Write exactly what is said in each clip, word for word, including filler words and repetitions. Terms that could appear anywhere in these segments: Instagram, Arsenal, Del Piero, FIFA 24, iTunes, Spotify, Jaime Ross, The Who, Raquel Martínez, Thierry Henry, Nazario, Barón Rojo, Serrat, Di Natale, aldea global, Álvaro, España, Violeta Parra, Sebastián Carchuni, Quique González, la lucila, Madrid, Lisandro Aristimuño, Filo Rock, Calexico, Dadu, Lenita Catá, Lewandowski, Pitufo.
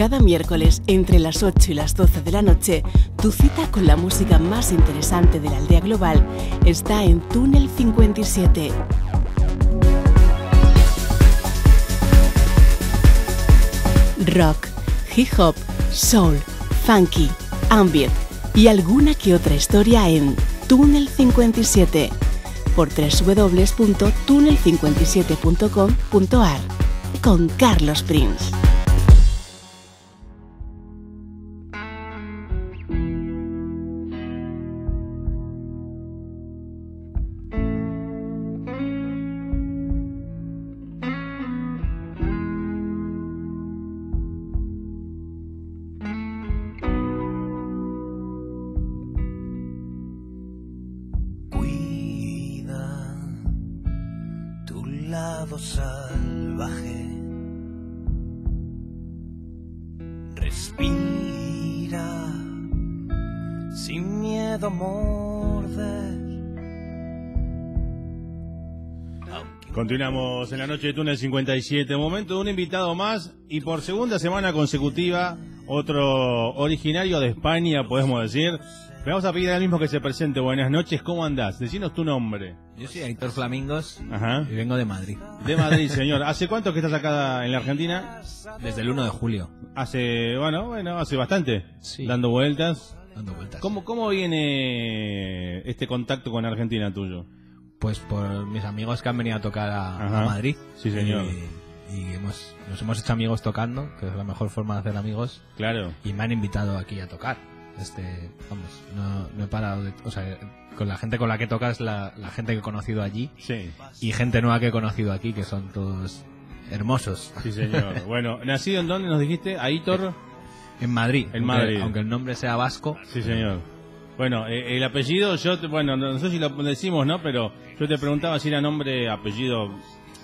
Cada miércoles, entre las ocho y las doce de la noche, tu cita con la música más interesante de la aldea global está en Túnel cincuenta y siete. Rock, hip hop, soul, funky, ambient y alguna que otra historia en Túnel cincuenta y siete por w w w punto túnel cincuenta y siete punto com punto ar con Carlos Princz. Continuamos en la noche de Túnel cincuenta y siete, momento de un invitado más y por segunda semana consecutiva, otro originario de España, podemos decir. Le vamos a pedir al mismo que se presente. Buenas noches, ¿cómo andás? Decinos tu nombre. Yo soy Aitor Flamingos. Ajá. Y vengo de Madrid. De Madrid, señor. ¿Hace cuánto que estás acá en la Argentina? Desde el uno de julio. Hace, bueno, bueno, hace bastante. Sí. Dando vueltas. Dando vueltas. ¿Cómo, cómo viene este contacto con Argentina tuyo? Pues por mis amigos que han venido a tocar a, a Madrid. Sí, señor. Y, y hemos, nos hemos hecho amigos tocando, que es la mejor forma de hacer amigos. Claro. Y me han invitado aquí a tocar. Este, vamos, no, no he parado de... O sea, con la gente con la que tocas, la, la gente que he conocido allí. Sí. Y gente nueva que he conocido aquí, que son todos hermosos. Sí, señor. Bueno, ¿nacido en dónde nos dijiste? Aitor. En Madrid. En Madrid. Aunque, aunque el nombre sea vasco. Sí, señor. Bueno, eh, el apellido, yo, bueno, no sé si lo decimos, ¿no? Pero yo te preguntaba si era nombre, apellido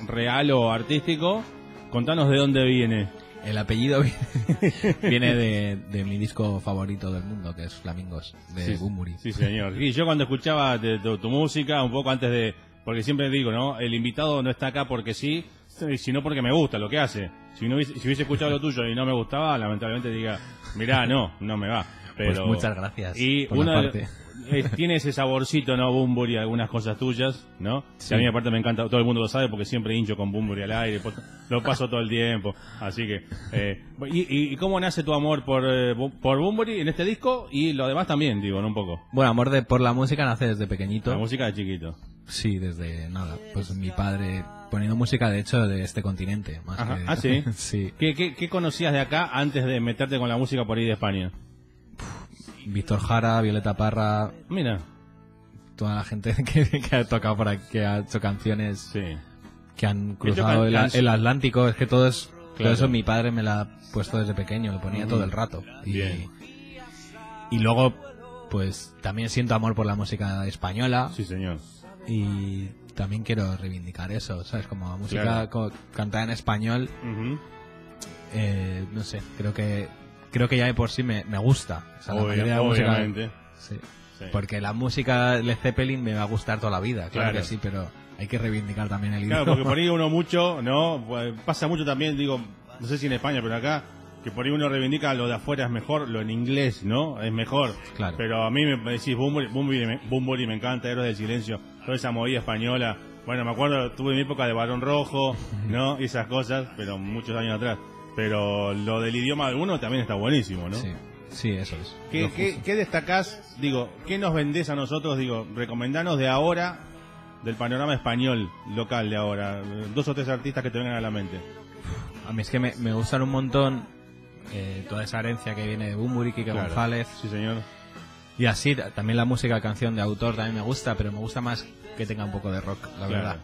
real o artístico. Contanos de dónde viene. El apellido viene, viene de, de mi disco favorito del mundo, que es Flamingos, de sí, Bunbury. Sí, señor. Y yo cuando escuchaba de, de, tu música, un poco antes de... Porque siempre digo, ¿no? El invitado no está acá porque sí, sino porque me gusta lo que hace. Si, no hubiese, si hubiese escuchado lo tuyo y no me gustaba, lamentablemente diría, mirá, no, no me va. Pero pues muchas gracias. Y por una parte. Es, tiene ese saborcito, ¿no? Bunbury, algunas cosas tuyas, ¿no? Sí. A mí, aparte, me encanta, todo el mundo lo sabe porque siempre hincho con Bunbury al aire, lo paso todo el tiempo. Así que. Eh, y, ¿Y cómo nace tu amor por, eh, por Bunbury en este disco y lo demás también, digo, ¿no? Un poco. Bueno, amor de, por la música nace desde pequeñito. La música de chiquito. Sí, desde nada. Pues mi padre poniendo música, de hecho, de este continente. Más que... Ah, sí. Sí. ¿Qué, qué, ¿Qué conocías de acá antes de meterte con la música por ahí de España? Víctor Jara, Violeta Parra. Mira. Toda la gente que, que ha tocado por aquí, que ha hecho canciones. Sí. Que han cruzado can, el, can... el Atlántico. Es que todo es. Claro. Todo eso mi padre me la ha puesto desde pequeño, lo ponía uh-huh. todo el rato. Bien. Y, y luego, pues también siento amor por la música española. Sí, señor. Y también quiero reivindicar eso, ¿sabes? Como música claro. co cantada en español. Uh-huh. eh, no sé, creo que. Creo que ya de por sí me, me gusta. O sea, Obvio, la mayoría de obviamente. Música, sí. Sí. Porque la música Led Zeppelin me va a gustar toda la vida, claro, claro. que sí, pero hay que reivindicar también el idioma. Claro, porque por ahí uno mucho, ¿no? Pasa mucho también, digo, no sé si en España, pero acá, que por ahí uno reivindica lo de afuera es mejor, lo en inglés, ¿no? Es mejor. Claro. Pero a mí me decís, Bunbury, Bunbury, Bunbury me encanta, Héroes del Silencio, toda esa movida española. Bueno, me acuerdo, tuve mi época de Barón Rojo, ¿no? Y esas cosas, pero muchos años atrás. Pero lo del idioma de uno también está buenísimo, ¿no? Sí, sí, eso es. ¿Qué, qué, ¿Qué destacás, digo, qué nos vendés a nosotros, digo, recomendanos de ahora, del panorama español local de ahora? Dos o tres artistas que te vengan a la mente. A mí es que me, me gustan un montón eh, toda esa herencia que viene de Bunbury, Kike claro. González. Sí, señor. Y así, también la música, canción de autor también me gusta, pero me gusta más que tenga un poco de rock, la claro. verdad.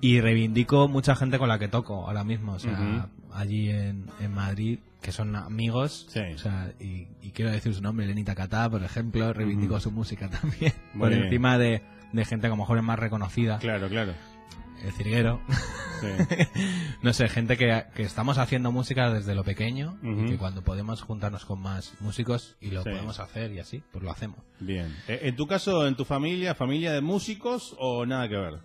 Y reivindico mucha gente con la que toco ahora mismo, o sea, uh-huh. allí en, en Madrid, que son amigos, sí. o sea, y, y quiero decir su nombre, Lenita Catá, por ejemplo, reivindico uh-huh. su música también, Muy por bien. Encima de, de gente que a lo mejor es más reconocida. Claro, claro. El Sirguero. Sí. No sé, gente que, que estamos haciendo música desde lo pequeño, uh-huh. y que cuando podemos juntarnos con más músicos y lo sí. podemos hacer y así, pues lo hacemos. Bien. ¿En tu caso, en tu familia, familia de músicos o nada que ver?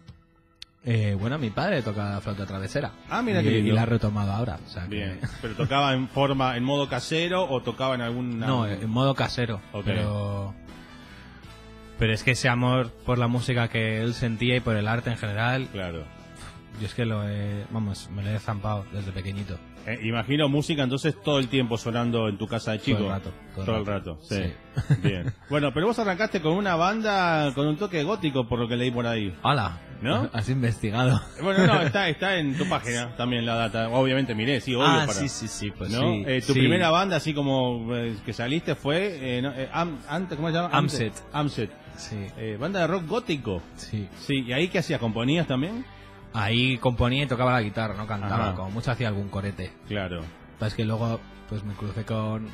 Eh, bueno, mi padre toca la flauta travesera. Ah, mira, y, que y la ha retomado ahora. O sea, bien. Que... ¿Pero tocaba en forma, en modo casero o tocaba en algún...? No, en modo casero. Okay. Pero... pero es que ese amor por la música que él sentía y por el arte en general... Claro. Yo es que lo he... Vamos, me lo he zampado desde pequeñito. Eh, imagino música entonces todo el tiempo sonando en tu casa de chico. Todo el rato. Todo, todo el rato, rato sí. sí. Bien. Bueno, pero vos arrancaste con una banda con un toque gótico, por lo que leí por ahí. ¡Hala! ¿No? Has investigado. Bueno, no, está, está en tu página también la data. Obviamente miré, sí, obvio. Ah, para, sí, sí, sí, pues ¿no? sí. Eh, tu sí. primera banda, así como eh, que saliste, fue... Eh, no, eh, Am, Am, ¿Cómo se llama? Amset. Amset. Sí. Eh, banda de rock gótico. Sí. Sí, ¿y ahí qué hacías? ¿Componías también? Ahí componía y tocaba la guitarra, no cantaba. Ajá. Como mucho hacía algún corete. Claro. Pues que luego pues me crucé con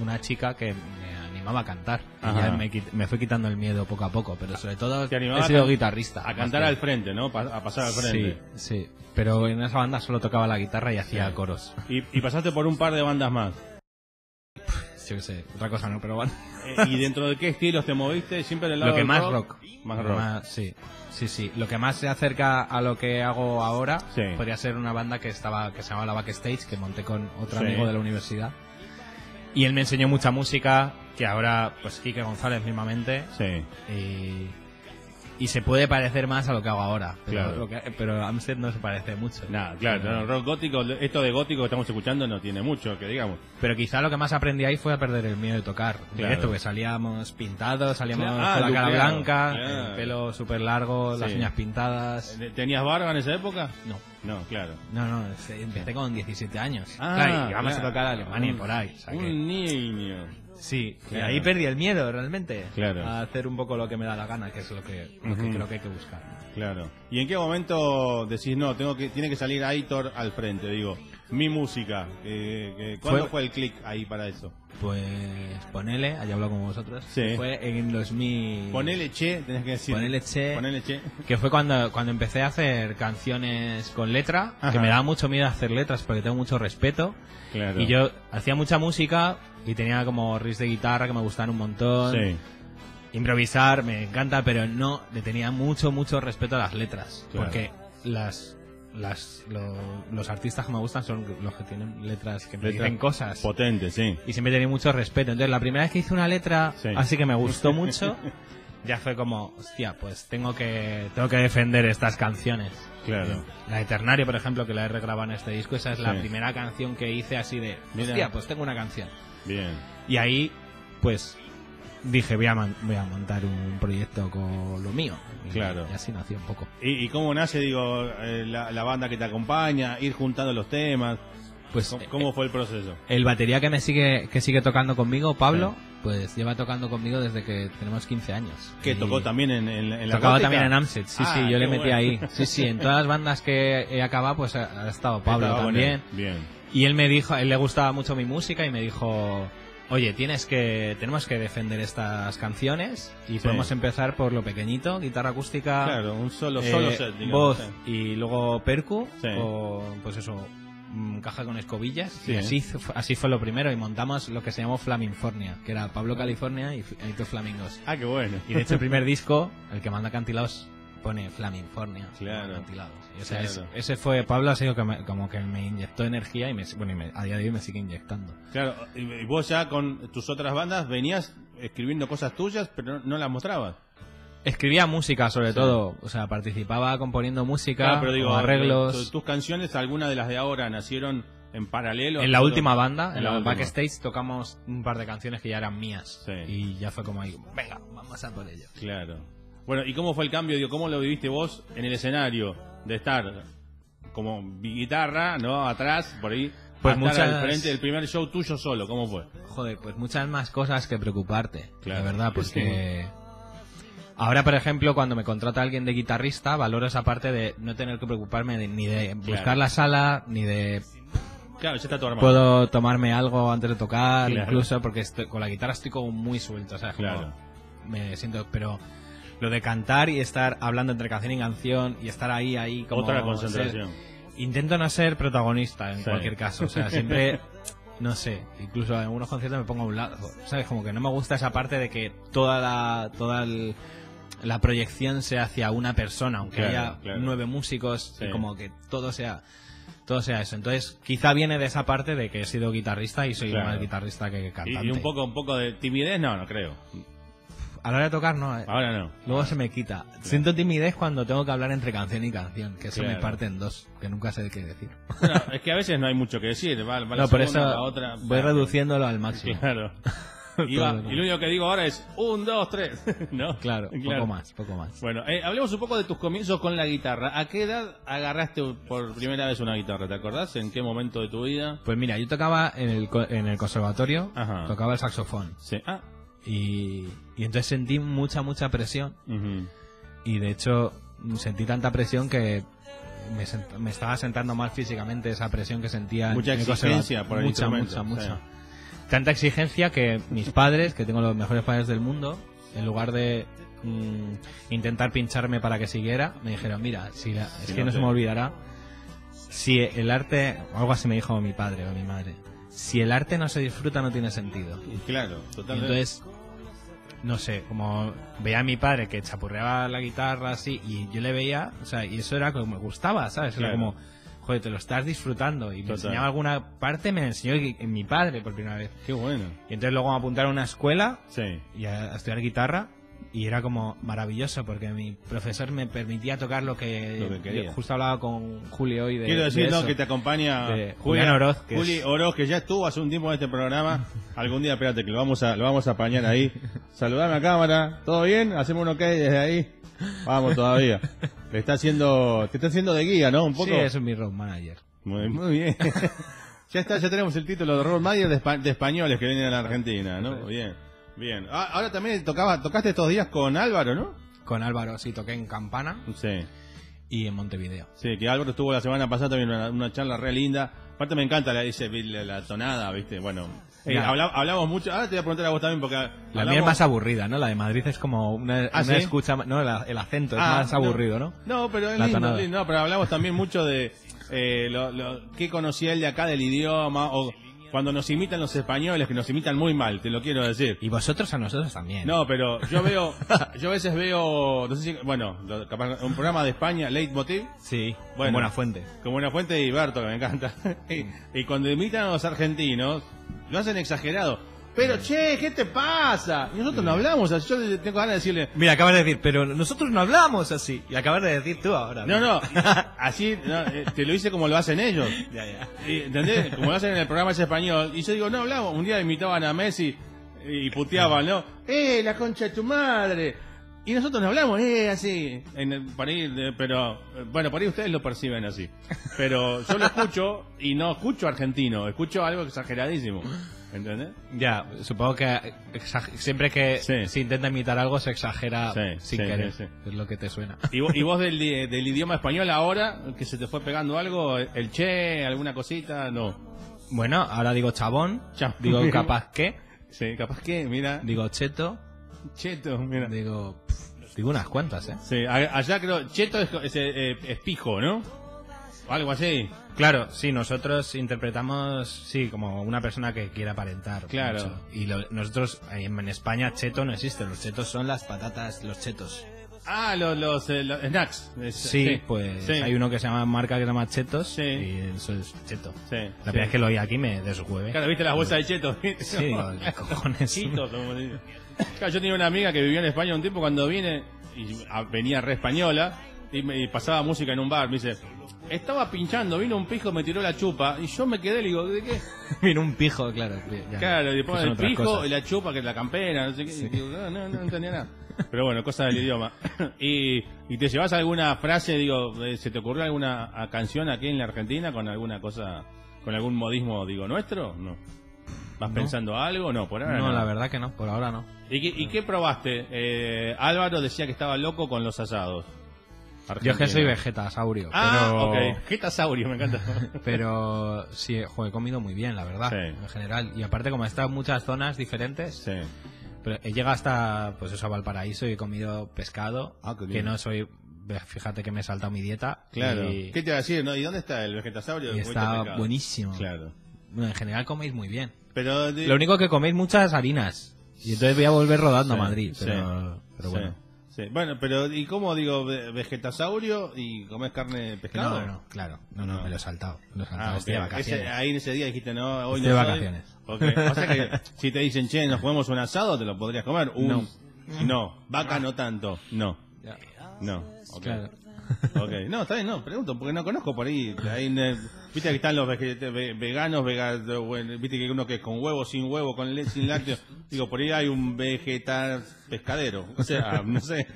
una chica que me animaba a cantar. Y ya me, me fue quitando el miedo poco a poco, pero sobre todo he sido guitarrista. A cantar que... al frente, ¿no? A pasar al frente. Sí, sí. Pero en esa banda solo tocaba la guitarra y hacía sí. coros. ¿Y, y pasaste por un par de bandas más? Yo qué sé, otra cosa no, pero bueno. ¿Y dentro de qué estilos te moviste? Siempre en el lado lo que del más rock. rock. Más rock. Más, sí, sí, sí. Lo que más se acerca a lo que hago ahora sí. podría ser una banda que estaba que se llamaba La Backstage, que monté con otro sí. amigo de la universidad. Y él me enseñó mucha música, que ahora, pues, Quique González mismamente. Sí. Y... y se puede parecer más a lo que hago ahora, pero, claro. lo que, pero Amset no se parece mucho. Nada, claro, no, no, rock gótico, esto de gótico que estamos escuchando no tiene mucho, que digamos. Pero quizá lo que más aprendí ahí fue a perder el miedo de tocar. Claro. Directo, que salíamos pintados, salíamos ah, con la cara claro, blanca, claro. el pelo súper largo, sí. las uñas pintadas. ¿Tenías barba en esa época? No. No, claro. No, no, empecé con diecisiete años. Ah, claro, y vamos claro. a tocar a Alemania y por ahí. O sea que... Un niño... Sí, claro. ahí perdí el miedo realmente claro. a hacer un poco lo que me da la gana, que es lo que, lo que uh-huh. creo que hay que buscar. Claro. ¿Y en qué momento decís, no, tengo que tiene que salir Aitor al frente? Digo, mi música. Eh, eh, ¿Cuándo fue, fue el click ahí para eso? Pues ponele, ahí hablo con vosotros. Sí. Fue en dos mil... Ponele che, tenés que decir. Ponele che. Ponele che. Que fue cuando, cuando empecé a hacer canciones con letra, Ajá. que me daba mucho miedo hacer letras porque tengo mucho respeto. Claro. Y yo hacía mucha música... y tenía como riffs de guitarra que me gustaban un montón. Sí. Improvisar me encanta, pero no le tenía mucho, mucho respeto a las letras. Claro. Porque las las lo, los artistas que me gustan son los que tienen letras que me letras dicen cosas. Potentes, sí. Y siempre tenía mucho respeto. Entonces, la primera vez que hice una letra sí. así que me gustó mucho, ya fue como, hostia, pues tengo que tengo que defender estas canciones. Claro. La Eternario, por ejemplo, que la he regrabado en este disco, esa es la sí. primera canción que hice así de, hostia, Mira. pues tengo una canción. Bien. Y ahí, pues, dije, voy a, man voy a montar un proyecto con lo mío. Y claro. Y así nació un poco. ¿Y, y cómo nace, digo, eh, la, la banda que te acompaña, ir juntando los temas? Pues, ¿Cómo, cómo eh, fue el proceso? El batería que me sigue que sigue tocando conmigo, Pablo, sí. pues lleva tocando conmigo desde que tenemos quince años. ¿Que tocó también en, en, en la Tocaba gótica? También en Amset, sí, ah, sí, yo le metí bueno. ahí. Sí, sí, en todas las bandas que he acabado, pues ha, ha estado Pablo Estaba también. Bien. bien. Y él me dijo, a él le gustaba mucho mi música y me dijo, oye, tienes que, tenemos que defender estas canciones y sí. podemos empezar por lo pequeñito, guitarra acústica, claro, un solo, eh, solo set, digamos, voz sí. y luego percu, sí. o pues eso, caja con escobillas. Sí. Y así, así fue lo primero y montamos lo que se llamó Flamingfornia, que era Pablo California y Aitor Flamingos. Ah, qué bueno. Y de hecho el primer disco, el que manda Cantilaos, pone Flamingfornia, claro. ventilados. O sea, claro. es, ese fue, Pablo ha sido que me, como que me inyectó energía y, me, bueno, y me, a día de hoy me sigue inyectando. Claro, y vos ya con tus otras bandas venías escribiendo cosas tuyas, pero no, no las mostrabas. Escribía música sobre sí. todo, o sea, participaba componiendo música, claro, pero digo, arreglos. Tus canciones, algunas de las de ahora, nacieron en paralelo. En la última banda, en, en la, la Backstage, tocamos un par de canciones que ya eran mías. Sí. Y ya fue como ahí, venga, vamos a por ello. Claro. Bueno, ¿y cómo fue el cambio? Digo, ¿cómo lo viviste vos en el escenario? De estar como guitarra, ¿no? Atrás, por ahí, pues muchas... al frente. El primer show tuyo solo, ¿cómo fue? Joder, pues muchas más cosas que preocuparte, claro, la verdad, porque... Sí. Ahora, por ejemplo, cuando me contrata alguien de guitarrista, valoro esa parte de no tener que preocuparme de, ni de claro. buscar la sala, ni de... Claro, ya está todo armado. Puedo tomarme algo antes de tocar, claro. incluso, porque estoy, con la guitarra estoy como muy suelto, o sea, claro. me siento... pero lo de cantar y estar hablando entre canción y canción y estar ahí, ahí como... Otra concentración. Ser, intento no ser protagonista en sí. cualquier caso, o sea, siempre, no sé, incluso en algunos conciertos me pongo a un lado, ¿sabes? Como que no me gusta esa parte de que toda la, toda el, la proyección sea hacia una persona, aunque claro, haya claro. nueve músicos, sí. como que todo sea todo sea eso. Entonces, quizá viene de esa parte de que he sido guitarrista y soy claro. más guitarrista que cantante. Y, y un poco un poco de timidez, no, no creo. A la hora de tocar, no. Ahora no. Luego se me quita. Claro. Siento timidez cuando tengo que hablar entre canción y canción, que eso claro. me parte en dos, que nunca sé qué decir. Bueno, es que a veces no hay mucho que decir. Va, va la no, por eso la otra, voy claro. reduciéndolo al máximo. Claro. Y, va, y lo único que digo ahora es un, dos, tres. ¿No? Claro, claro, poco más, poco más. Bueno, eh, hablemos un poco de tus comienzos con la guitarra. ¿A qué edad agarraste por primera vez una guitarra? ¿Te acordás? ¿En qué momento de tu vida? Pues mira, yo tocaba en el, en el conservatorio, Ajá. tocaba el saxofón. Sí. Ah. Y, y entonces sentí mucha, mucha presión. Uh-huh. Y de hecho, sentí tanta presión que me, sent, me estaba sentando mal físicamente esa presión que sentía. Mucha en exigencia por el mucha, instrumento. Mucha, mucha, sí. mucha. Tanta exigencia que mis padres, que tengo los mejores padres del mundo, en lugar de mm, intentar pincharme para que siguiera, me dijeron, mira, si la, es si que no, no se me olvidará, si el arte, o algo así me dijo mi padre o mi madre, si el arte no se disfruta no tiene sentido. Claro, totalmente. Entonces, no sé, como veía a mi padre que chapurreaba la guitarra así, y yo le veía, o sea, y eso era como me gustaba, ¿sabes? Era claro. como... Joder, te lo estás disfrutando. Y me Total. enseñaba alguna parte, me enseñó en mi padre por primera vez. Qué bueno. Y entonces luego me apuntaron a una escuela sí. y a, a estudiar guitarra. Y era como maravilloso porque mi profesor me permitía tocar lo que, lo que quería. Yo justo hablaba con Julio hoy de Quiero decir, de eso, no, que te acompaña de Julián Oroz, que Juli es... Oroz, que ya estuvo hace un tiempo en este programa. Algún día, espérate, que lo vamos a, lo vamos a apañar ahí. Saludame a cámara. ¿Todo bien? Hacemos un ok desde ahí. Vamos todavía. Te está haciendo, te está haciendo de guía, ¿no? Un poco. Sí, eso es mi road manager. Muy, muy bien. Ya está, ya tenemos el título de road manager de, espa de españoles que vienen a la Argentina, ¿no? Bien, bien. Ah, ahora también tocaba, tocaste estos días con Álvaro, ¿no? Con Álvaro, sí, toqué en Campana. Sí. Y en Montevideo. Sí, que Álvaro estuvo la semana pasada también una, una charla re linda. Aparte me encanta la, dice, la, la tonada, ¿viste? Bueno... Eh, hablamos, hablamos mucho, ahora te voy a preguntar a vos también porque hablamos... La mía es más aburrida, ¿no? La de Madrid es como una, ¿Ah, una ¿sí? escucha, no, la, el acento es ah, más no, aburrido, ¿no? No, pero es lindo, lindo, no, pero hablamos también mucho de eh, lo, lo, qué conocía él de acá del idioma o cuando nos imitan los españoles, que nos imitan muy mal, te lo quiero decir. Y vosotros a nosotros también. No, pero yo veo, yo a veces veo, no sé si, bueno, un programa de España, Leitmotiv. Sí, bueno, como una fuente. Como una fuente y Berto, que me encanta. y, y cuando imitan a los argentinos... Lo hacen exagerado. Pero, sí. che, ¿qué te pasa? Y nosotros sí. no hablamos así. Yo tengo ganas de decirle... Mira, acabas de decir, pero nosotros no hablamos así. Y acabas de decir tú ahora. No, mira. no. Así no, eh, te lo hice como lo hacen ellos. Ya, ya. Y, ¿entendés? Como lo hacen en el programa ese español. Y yo digo, no hablamos. Un día invitaban a Messi y puteaban, ¿no? ¡Eh, la concha de tu madre! Y nosotros no hablamos, eh, así. En el, por ahí, de, pero, bueno, por ahí ustedes lo perciben así. Pero yo lo escucho y no escucho argentino, escucho algo exageradísimo. ¿Entendés? Ya, supongo que siempre que sí. se intenta imitar algo se exagera sí, sin sí, querer. Sí, sí. Es lo que te suena. ¿Y, y vos del, del idioma español ahora, que se te fue pegando algo? ¿El che, alguna cosita? No. Bueno, ahora digo chabón, Chab digo capaz que. Sí, capaz que, mira. Digo cheto. Cheto, mira. Digo... Digo unas cuantas, ¿eh? Sí, allá creo... Cheto es, es, es, es pijo, ¿no? O algo así. Claro, sí, nosotros interpretamos, sí, como una persona que quiere aparentar. Claro. Mucho. Y lo, nosotros, en España, cheto no existe. Los chetos son las patatas, los chetos. Ah, los, los, eh, los snacks. Es, sí, sí, pues sí. hay uno que se llama marca que se llama Chetos sí. y eso es Cheto. Sí, la sí. primera vez que lo oí aquí me deshueve. Claro, ¿viste las bolsas de Chetos? Sí, digo, ¿qué cojones? Chetos, como digo. Claro, yo tenía una amiga que vivía en España un tiempo cuando vine, y venía re española, y, me, y pasaba música en un bar, me dice, estaba pinchando, vino un pijo, me tiró la chupa, y yo me quedé, le digo, ¿de qué? Vino un pijo, claro. Ya, claro, y después el pijo cosas. Y la chupa, que es la campera, no sé qué, sí. y digo, no, no, no entendía nada. Pero bueno, cosa del idioma. y, y te llevas alguna frase, digo, ¿se te ocurrió alguna canción aquí en la Argentina con alguna cosa, con algún modismo, digo, nuestro? No. ¿Vas no. pensando algo? No, por ahora no. No, la verdad que no, por ahora no. ¿Y qué, y qué probaste? Eh, Álvaro decía que estaba loco con los asados. Argentina. Yo es que soy vegetasaurio. Ah, pero... ok. Vegetasaurio, me encanta. pero sí, joder, he comido muy bien, la verdad, sí. en general. Y aparte, como he estado en muchas zonas diferentes, sí. pero he llegado hasta, pues eso, a Valparaíso y he comido pescado, ah, que bien. no soy... Fíjate que me he saltado mi dieta. Claro. Y... ¿Qué te iba a decir? ¿No? ¿Y dónde está el vegetasaurio? Y está pescado. buenísimo. Claro. Bueno, en general coméis muy bien. Pero de... Lo único que coméis muchas harinas. Y entonces voy a volver rodando sí, a Madrid. Pero, sí, pero bueno. Sí. Sí. Bueno, pero ¿y cómo digo vegetasaurio y comés carne de pescado? No, no, claro. No, no, no. me lo he saltado. Lo he saltado. Ah, okay. Estoy de vacaciones. Ese, ahí en ese día dijiste, no, hoy estoy no de vacaciones. Okay. O sea que si te dicen, che, nos comemos un asado, te lo podrías comer. Un... No. No, vaca no tanto. No. No. Okay. Claro. Okay. No, está bien, no, pregunto, porque no conozco por ahí. ahí viste que están los veganos, veganos, viste que uno que es con huevo, sin huevo, con leche, sin lácteo. Digo, por ahí hay un vegetar pescadero. O sea, no sé,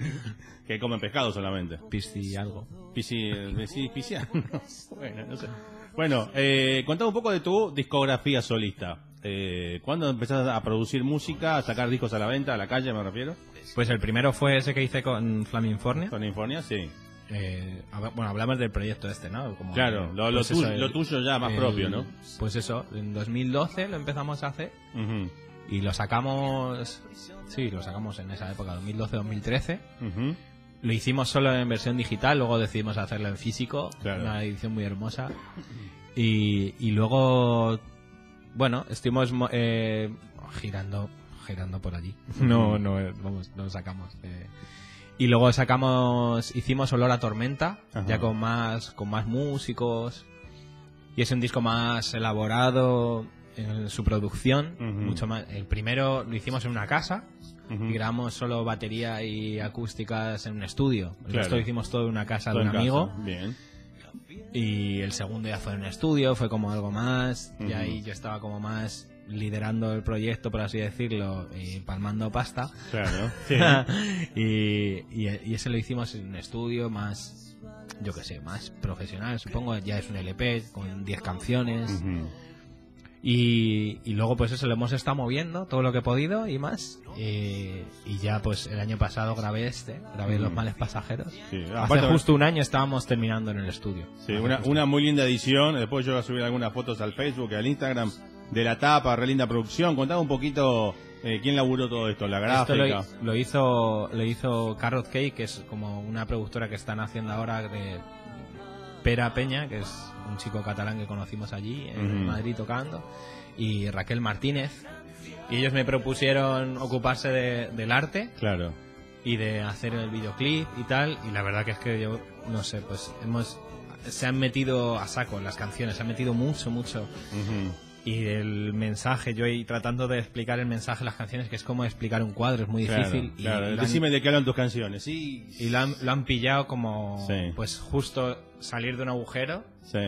que comen pescado solamente. Pisci algo. Pisci, bueno, no sé. Bueno, eh, contame un poco de tu discografía solista. Eh, ¿Cuándo empezaste a producir música, a sacar discos a la venta, a la calle me refiero? Pues el primero fue ese que hice con Flamingfornia. Flamingfornia, sí. Eh, bueno, hablamos del proyecto este, ¿no? Como, claro, lo, pues lo, tu, el, lo tuyo ya más el, propio, ¿no? Pues eso, en dos mil doce lo empezamos a hacer uh-huh. y lo sacamos, sí, lo sacamos en esa época, dos mil doce dos mil trece. Uh-huh. Lo hicimos solo en versión digital, luego decidimos hacerlo en físico, claro. Una edición muy hermosa. Y, y luego, bueno, estuvimos eh, girando, girando por allí. No, no, vamos, no sacamos. Eh. Y luego sacamos, hicimos Olor a Tormenta, ajá. ya con más, con más músicos. Y es un disco más elaborado en su producción, uh-huh. mucho más. El primero lo hicimos en una casa. Uh-huh. Y grabamos solo batería y acústicas en un estudio. Claro. Esto lo hicimos todo en una casa todo de un amigo. Bien. Y el segundo ya fue en un estudio, fue como algo más. Uh-huh. Y ahí yo estaba como más liderando el proyecto, por así decirlo, y palmando pasta. Claro, sí. y, y, y ese lo hicimos en un estudio más, yo qué sé, más profesional, supongo. Ya es un L P con diez canciones. Uh-huh. Y, y luego pues eso, lo hemos estado moviendo todo lo que he podido y más, eh, y ya pues el año pasado grabé este, grabé mm. Los Males Pasajeros, sí. ah, hace justo un año estábamos terminando en el estudio. Sí, una, una muy linda edición, después yo voy a subir algunas fotos al Facebook, al Instagram de la tapa, re linda producción. Contame un poquito eh, quién laburó todo esto, la gráfica. Esto lo, lo hizo lo hizo Carrot Cake, que es como una productora que están haciendo ahora de Pera Peña, que es un chico catalán que conocimos allí en mm. Madrid tocando, y Raquel Martínez, y ellos me propusieron ocuparse de, del arte, claro, y de hacer el videoclip y tal, y la verdad que es que yo no sé, pues hemos se han metido a saco en las canciones, se han metido mucho mucho mm-hmm. y el mensaje, yo ahí tratando de explicar el mensaje de las canciones, que es como explicar un cuadro, es muy claro, difícil. Claro. Y decime han, de qué hablan tus canciones. Sí. Y lo han, lo han pillado como, sí. pues justo salir de un agujero, sí.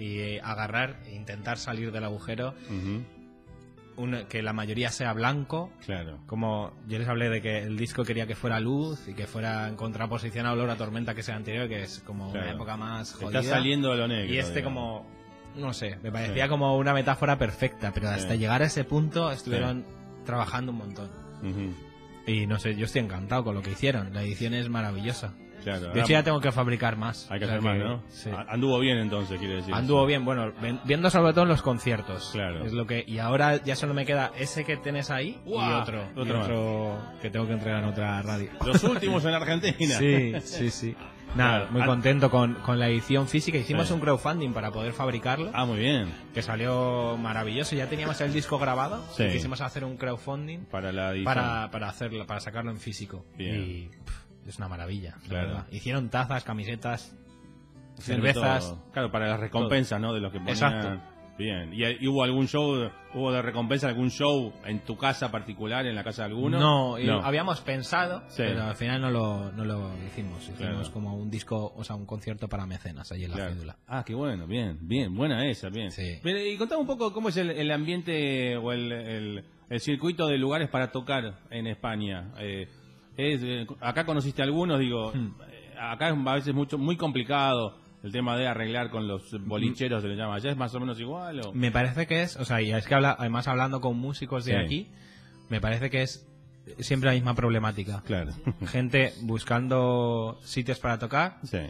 y agarrar, intentar salir del agujero, uh-huh. una, que la mayoría sea blanco. Claro. Como yo les hablé de que el disco quería que fuera luz y que fuera en contraposición a Olor a Tormenta, que es el anterior, que es como claro. una época más jodida. Está saliendo de lo negro. Y este digamos. como... No sé, me parecía sí. como una metáfora perfecta, pero hasta sí. llegar a ese punto estuvieron sí. trabajando un montón. Uh-huh. Y no sé, yo estoy encantado con lo que hicieron. La edición es maravillosa. Claro, de hecho ya tengo que fabricar más. Hay que o sea hacer que, más, ¿no? Sí. Anduvo bien entonces, quiere decir. Anduvo sí. bien, bueno, viendo sobre todo en los conciertos. Claro. Es lo que, y ahora ya solo me queda ese que tenés ahí ¡Wow! y otro. Otro, y otro que tengo que entregar en otra radio. Los últimos en Argentina. Sí, sí, sí. Nada, muy contento con, con la edición física. Hicimos sí. un crowdfunding para poder fabricarlo. Ah, muy bien. Que salió maravilloso. Ya teníamos el disco grabado. Sí. Y quisimos hacer un crowdfunding para la edición. Para, para, hacerlo, para sacarlo en físico. Bien. Y pff, es una maravilla. Claro. Verdad. Hicieron tazas, camisetas, cervezas. Todo. Claro, para las recompensas, todo. ¿No? De los que ponían. Exacto. Bien, ¿y hubo algún show, hubo de recompensa algún show en tu casa particular, en la casa de alguno? No, no. habíamos pensado, sí. pero al final no lo, no lo hicimos. Hicimos claro. como un disco, o sea, un concierto para mecenas allí en La Fídula. Claro. Ah, qué bueno, bien, bien, buena esa, bien. Sí. Pero, y contame un poco cómo es el, el ambiente o el, el, el circuito de lugares para tocar en España. Eh, es, eh, acá conociste algunos, digo, hmm. acá es a veces mucho, muy complicado. El tema de arreglar con los bolicheros, se le llama. ¿Ya es más o menos igual? ¿O? Me parece que es, o sea, y es que habla, además hablando con músicos de sí. aquí, me parece que es siempre la misma problemática. Claro. Gente buscando sitios para tocar. Sí.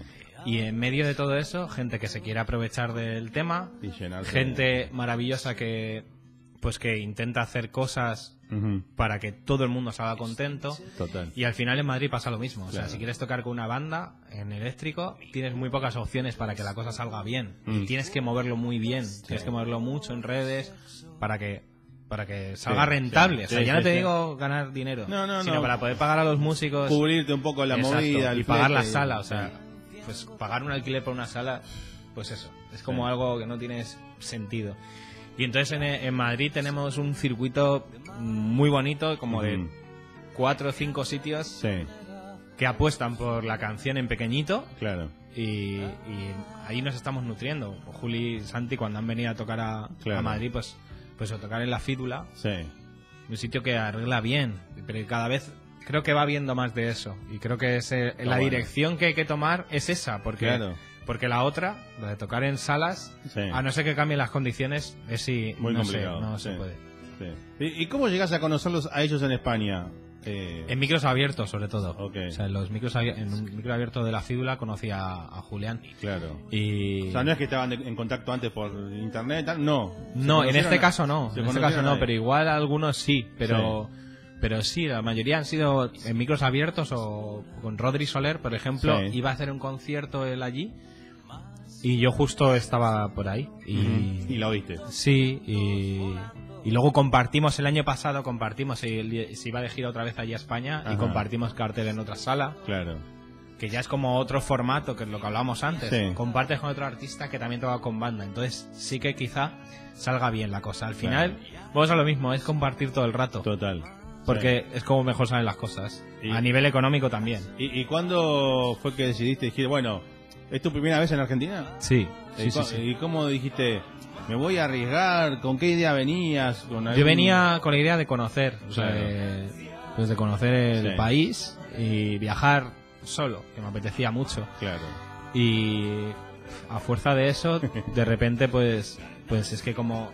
Y en medio de todo eso, gente que se quiere aprovechar del tema. Y llenarse. Gente maravillosa que, pues que intenta hacer cosas uh-huh. para que todo el mundo salga contento. Total. Y al final en Madrid pasa lo mismo. Claro. O sea, si quieres tocar con una banda en eléctrico, tienes muy pocas opciones para que la cosa salga bien. Mm. Y tienes que moverlo muy bien. Sí. Tienes que moverlo mucho en redes para que... para que salga sí, rentable. Sí, o sea, sí, ya sí, no te sí. digo ganar dinero, no, no, sino no. para poder pagar a los músicos. Cubrirte un poco la Exacto. movida. Y pagar la sala, o sea, sí. pues pagar un alquiler para una sala, pues eso. Es como sí. algo que no tiene sentido. Y entonces en, en Madrid tenemos un circuito muy bonito, como de mm. cuatro o cinco sitios sí. que apuestan por la canción en pequeñito. Claro. Y, y ahí nos estamos nutriendo. Juli y Santi, cuando han venido a tocar a, claro. a Madrid, pues, pues a tocar en La Fídula. Sí. Un sitio que arregla bien, pero cada vez creo que va viendo más de eso. Y creo que es el, la bueno. dirección que hay que tomar es esa, porque... Claro. Porque la otra, la de tocar en salas, sí. a no ser que cambien las condiciones, es si Muy no, complicado. Sé, no sí. se puede. Sí. ¿Y cómo llegas a conocerlos a ellos en España? Eh... En micros abiertos, sobre todo. Okay. O sea, los micros abier... en un micro abierto de La Fídula conocí a, a Julián. Claro. Y... O sea, no es que estaban de, en contacto antes por internet, tal. No. No, en este a... caso no. En este caso no, pero igual algunos sí, pero... Sí. Pero sí, la mayoría han sido en micros abiertos o con Rodri Soler, por ejemplo, sí. iba a hacer un concierto él allí y yo justo estaba por ahí. Y, uh-huh. ¿Y la oíste? Sí, y, y luego compartimos, el año pasado compartimos, se, se iba de gira otra vez allí a España Ajá. y compartimos cartel en otra sala. Claro. Que ya es como otro formato, que es lo que hablábamos antes. Sí. Compartes con otro artista que también toca con banda. Entonces sí que quizá salga bien la cosa. Al final, claro. vamos a lo mismo, es compartir todo el rato. Total. Porque sí. es como mejor salen las cosas. ¿Y? A nivel económico también. ¿Y, y cuándo fue que decidiste decir, bueno, ¿es tu primera vez en Argentina? Sí. Sí, ¿Y, sí, sí. ¿Y cómo dijiste, me voy a arriesgar? ¿Con qué idea venías? ¿Con algún... Yo venía con la idea de conocer. O sea, de, pues de conocer el sí. país y viajar solo, que me apetecía mucho. Claro. Y a fuerza de eso, de repente, pues, pues es que como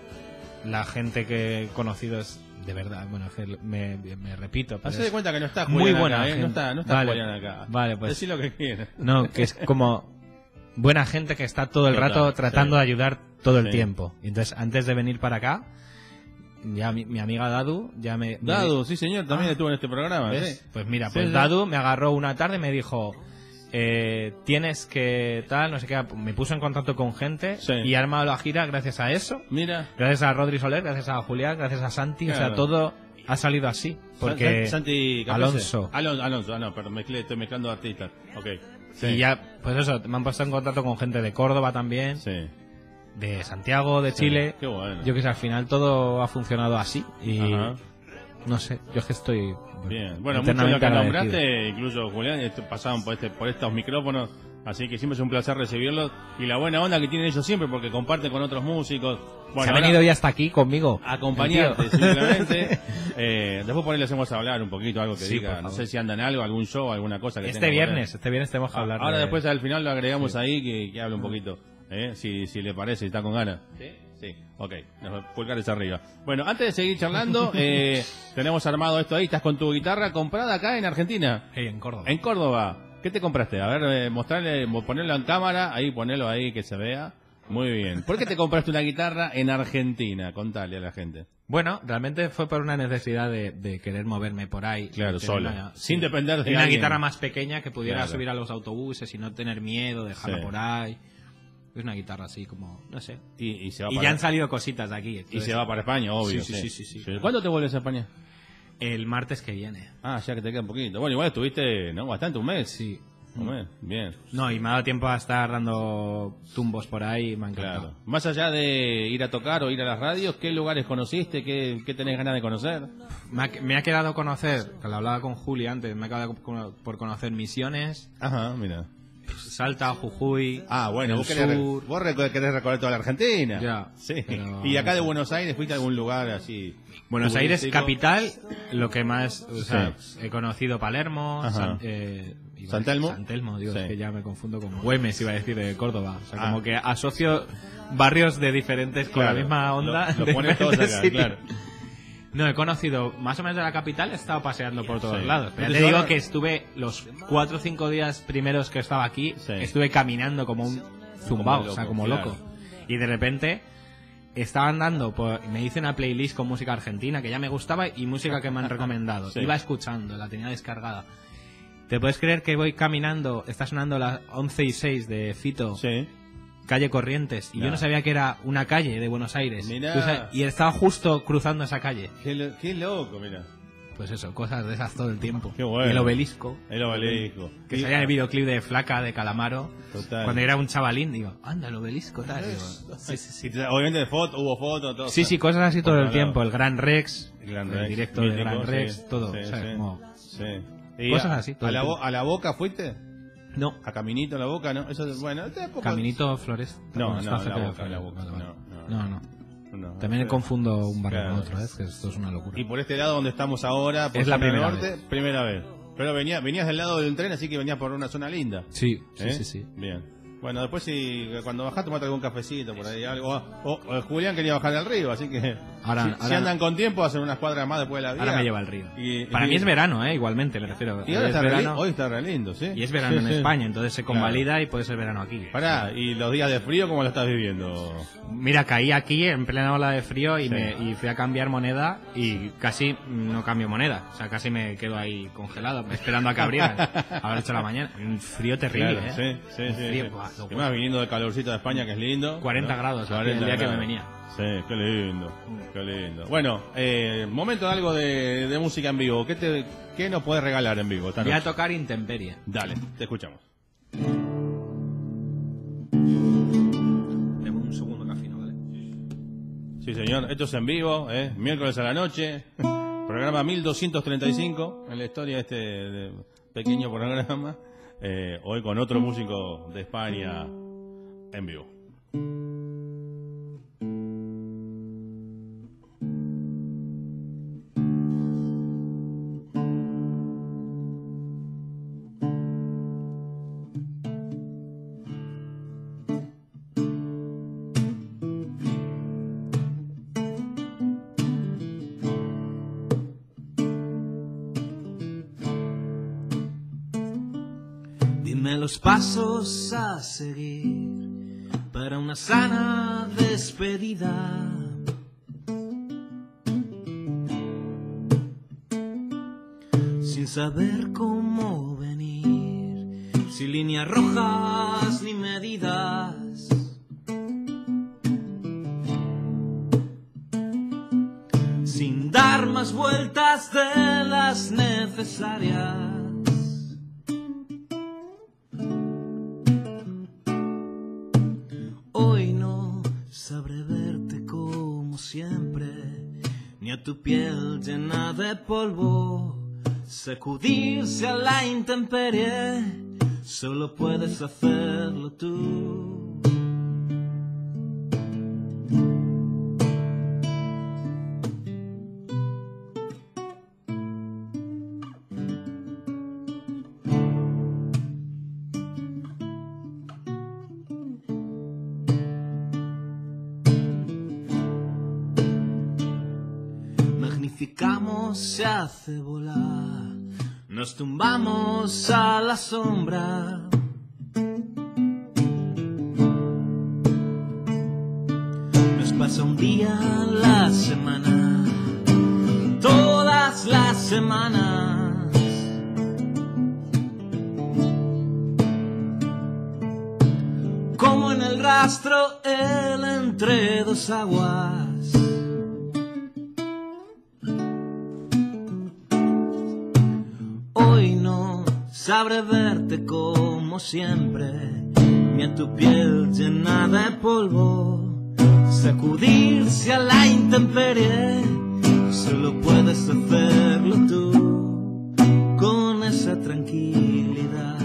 la gente que he conocido es... De verdad, bueno, me, me repito. Hazte de cuenta que no está Julián muy buena acá, gente. ¿Eh? No está, no está vale, Julián acá. Vale, pues. Decí lo que quieras. No, que es como buena gente que está todo el Total, rato tratando sí. de ayudar todo sí. el tiempo. Entonces, antes de venir para acá, ya mi, mi amiga Dadu ya me... Dadu, me... sí señor, también ah, estuvo en este programa. ¿Sí? Pues mira, sí, pues sí. Dadu me agarró una tarde y me dijo... Eh, tienes que tal, no sé qué, me puso en contacto con gente sí. y he armado la gira gracias a eso. Mira. Gracias a Rodri Soler, gracias a Julián, gracias a Santi, claro. o sea, todo ha salido así. Porque Santi Alonso. Alonso, Alonso, ah, no, pero mezclé, estoy mezclando artistas. Okay. Sí. Y ya, pues eso, me han puesto en contacto con gente de Córdoba también, sí. de Santiago, de sí. Chile. Qué bueno. Yo que sé, al final todo ha funcionado así y... Ajá. No sé, yo es que estoy... Bien, bueno, muchos de los que nombraste, incluso Julián, pasaron por, este, por estos micrófonos, así que siempre es un placer recibirlos. Y la buena onda que tienen ellos siempre, porque comparten con otros músicos. Bueno, se ha venido ya hasta aquí conmigo. Acompañarte, simplemente. eh, después por ahí les hemos a hablar un poquito, algo que sí, diga. No sé si andan algo, algún show, alguna cosa. Que este viernes, este viernes tenemos que ah, hablar. Ahora de... después al final lo agregamos sí. ahí, que, que hable un poquito, eh, si, si le parece, si está con ganas. ¿Sí? Sí, ok, pulgares arriba. Bueno, antes de seguir charlando, eh, tenemos armado esto ahí. Estás con tu guitarra comprada acá en Argentina. Hey, en Córdoba. En Córdoba. ¿Qué te compraste? A ver, eh, mostrarle, ponerlo en cámara, ahí, ponerlo ahí que se vea. Muy bien. ¿Por qué te compraste una guitarra en Argentina? Contale a la gente. Bueno, realmente fue por una necesidad de, de querer moverme por ahí. Claro, solo. Una, sin sí, depender de alguien. Una guitarra más pequeña que pudiera claro. subir a los autobuses y no tener miedo, dejarla sí. por ahí. Es una guitarra así como, no sé. Y, y, se va y para... ya han salido cositas de aquí. Entonces... Y se va para España, obvio. Sí, sí, sí. sí, sí, sí. ¿Cuándo te vuelves a España? El martes que viene. Ah, ya que te queda un poquito. Bueno, igual estuviste, ¿no? Bastante, un mes. Sí. Un mes, bien. No, y me ha dado tiempo a estar dando tumbos por ahí, me ha encantado. Claro. Más allá de ir a tocar o ir a las radios, ¿qué lugares conociste? ¿Qué, qué tenés ganas de conocer? Me ha, me ha quedado conocer, que lo hablaba con Juli antes, me ha quedado por conocer Misiones. Ajá, mira. Salta, Jujuy. Ah, bueno, vos, sur. Querés, vos querés recorrer toda la Argentina. Ya. Sí. Pero... Y acá de Buenos Aires, ¿fuiste a algún lugar así? Buenos Aires, capital, lo que más. O sea, sí. he conocido Palermo, San, eh, San Telmo. San Telmo, digo, sí. que ya me confundo con Güemes, iba a decir, de Córdoba. O sea, ah. como que asocio barrios de diferentes claro. con la misma onda. Lo, lo pones todos acá, sí. claro. No, he conocido, más o menos de la capital, he estado paseando por todos sí. lados. Pero te digo que estuve los cuatro o cinco días primeros que estaba aquí, sí. estuve caminando como un zumbao, o sea, como claro. loco. Y de repente estaba andando, por, me hice una playlist con música argentina que ya me gustaba y música que me han recomendado. Sí. Iba escuchando, la tenía descargada. ¿Te puedes creer que voy caminando, está sonando las once y seis de Fito? Sí. calle Corrientes, y nah. yo no sabía que era una calle de Buenos Aires. Mirá. Y estaba justo cruzando esa calle. Qué, lo, qué loco, mira. Pues eso, cosas de esas todo el tiempo. Qué bueno. Y el obelisco. El obelisco. Que sí. salía en el videoclip de Flaca, de Calamaro. Total. Cuando era un chavalín, digo, anda, el obelisco, tal. Digo, sí, sí, sí. Y, obviamente de foto, hubo fotos, todo. Sí, sí, cosas así todo el lado. tiempo. El Gran Rex, el, Gran el Rex, directo mítico, de Gran Rex, sí, todo. Sí, ¿sabes? Sí, como... sí. Cosas así. Todo a, la bo ¿A la boca fuiste? No. ¿A Caminito a la Boca? No. Eso, bueno, este es poco... Caminito Flores. No, no, la boca, la boca. No, no. No, También no, confundo un barrio claro. con otro, ¿ves? Que esto es una locura. Y por este lado donde estamos ahora, por es la primera norte, vez. primera vez. Pero venía, venías del lado del tren, así que venías por una zona linda. Sí, ¿eh? sí, sí, sí. Bien. Bueno, después si cuando bajás tomate algún cafecito por ahí. O, o, o Julián quería bajar al río, así que ahora, si, ahora, si andan con tiempo hacen unas cuadras más después de la vida. Ahora me lleva al río. Y, Para y, mí es verano, eh, igualmente, me refiero. Y ahora está verano, hoy está re lindo, sí. Y es verano sí, en sí. España, entonces se convalida claro. y puede ser verano aquí. Pará, ¿y los días de frío cómo lo estás viviendo? Mira, caí aquí en plena ola de frío y, sí. me, y fui a cambiar moneda y casi no cambio moneda. O sea, casi me quedo ahí congelado, esperando a que abrieran. A las ocho de la mañana. Un frío terrible, claro, eh. Sí, sí, un frío, sí. Wow. Y más viniendo del calorcito de España, que es lindo. cuarenta ¿no? grados, cuarenta el día grados. que me venía. Sí, qué lindo, qué lindo. Bueno, eh, momento de algo de, de música en vivo. ¿Qué, te, qué nos puedes regalar en vivo? Voy a tocar Intemperie. Dale, te escuchamos. Demos un segundo cafino, ¿vale? Sí, señor. Esto es en vivo, ¿eh? Miércoles a la noche. Programa mil doscientos treinta y cinco en la historia de este de pequeño programa. Eh, hoy con otro músico de España en vivo. Los pasos a seguir para una sana despedida. Sin saber cómo venir, sin líneas rojas ni medidas. Sin dar más vueltas de las necesarias. Tu piel llena de polvo, sacudirse a la intemperie, solo puedes hacerlo tú. Se hace volar, nos tumbamos a la sombra. Nos pasa un día a la semana, todas las semanas. Como en el rastro, el entre dos aguas. Sabré verte como siempre, ni a tu piel llena de polvo, sacudirse a la intemperie, solo puedes hacerlo tú, con esa tranquilidad.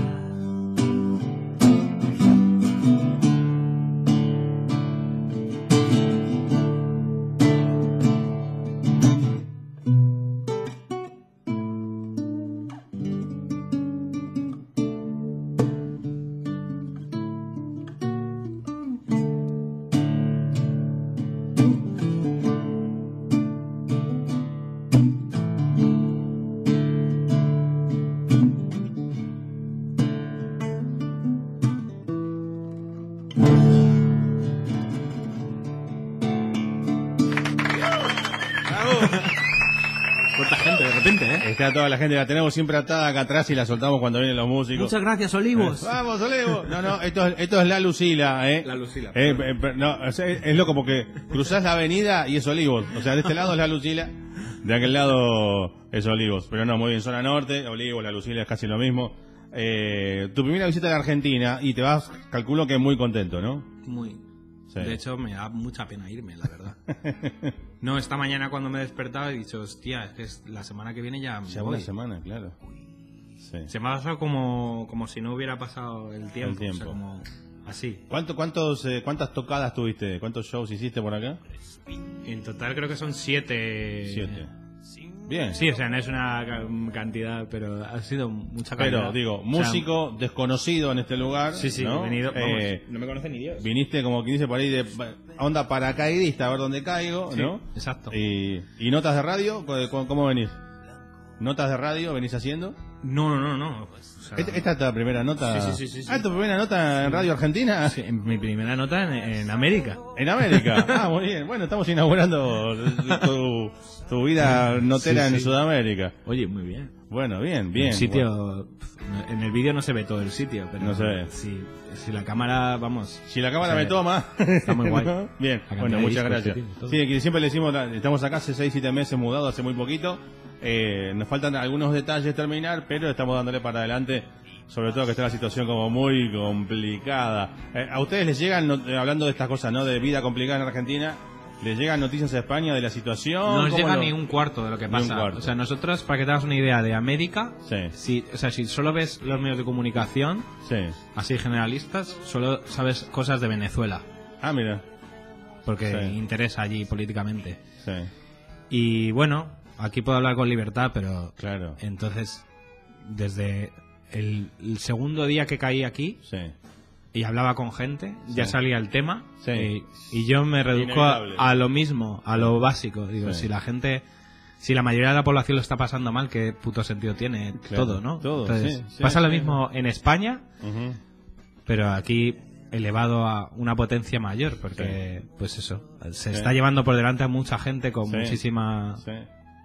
gente de repente, ¿eh? Está toda la gente, la tenemos siempre atada acá atrás y la soltamos cuando vienen los músicos. Muchas gracias, Olivos. Vamos, Olivos. No, no, esto, esto es la Lucila, ¿eh? La Lucila. Eh, eh, no, es, es loco porque cruzás la avenida y es Olivos. O sea, de este lado es la Lucila, de aquel lado es Olivos. Pero no, muy bien, zona norte, Olivos, la Lucila es casi lo mismo. Eh, tu primera visita a la Argentina y te vas, calculo que muy contento, ¿no? Muy. Sí. De hecho, me da mucha pena irme, la verdad. No, esta mañana cuando me he despertado he dicho, hostia, es que es la semana que viene ya me ya voy. Una semana, claro. Sí. Se me ha pasado como, como si no hubiera pasado el tiempo. El tiempo. O sea, como así. ¿Cuánto, cuántos, eh, ¿Cuántas tocadas tuviste? ¿Cuántos shows hiciste por acá? En total creo que son siete. Siete. Bien. Sí, o sea, no es una cantidad, pero ha sido mucha calidad. Pero, digo, músico o sea, desconocido en este lugar. Sí, sí, ¿no? Venido, vamos, eh, no me conoce ni Dios. Viniste, como quien dice por ahí, de onda paracaidista, a ver dónde caigo, sí, ¿no? Exacto. Y, ¿Y notas de radio? ¿Cómo, ¿Cómo venís? ¿Notas de radio venís haciendo? No, no, no, no. Pues, o sea, ¿Esta, ¿Esta es tu primera nota? Sí, sí, sí. sí ¿Ah, sí. tu primera nota en Radio Argentina? Sí, mi primera nota en, en América. ¿En América? Ah, muy bien. Bueno, estamos inaugurando tu, tu vida notera sí, sí. en Sudamérica. Oye, muy bien. Bueno, bien, bien. El sitio, bueno. En el vídeo no se ve todo el sitio, pero no se ve. Si, si la cámara, vamos. Si la cámara o sea, me toma. Está muy guay. ¿No? Bien, bueno, muchas gracias. Sí, siempre le decimos, estamos acá hace seis, siete meses, mudados hace muy poquito. Eh, nos faltan algunos detalles terminar, pero estamos dándole para adelante, sobre todo que está la situación como muy complicada. Eh, a ustedes les llegan, no, eh, hablando de estas cosas, ¿no? De vida complicada en Argentina, ¿les llegan noticias a España de la situación? No nos llega lo... ni un cuarto de lo que pasa. O sea, nosotros, para que te hagas una idea de América, sí. si, o sea, si solo ves los medios de comunicación, sí. así generalistas, solo sabes cosas de Venezuela. Ah, mira. Porque sí. interesa allí políticamente. Sí. Y bueno... Aquí puedo hablar con libertad, pero... Claro. Entonces, desde el, el segundo día que caí aquí... Sí. Y hablaba con gente, sí. ya salía el tema... Sí. Y, y yo me reduzco a, a lo mismo, a lo básico. Digo, sí. si la gente... Si la mayoría de la población lo está pasando mal, ¿qué puto sentido tiene claro, todo, no? Todo, Entonces, sí, sí, pasa sí, lo mismo sí. en España, uh-huh. pero aquí... elevado a una potencia mayor, porque, sí. pues eso, se sí. está llevando por delante a mucha gente con sí. muchísima... Sí.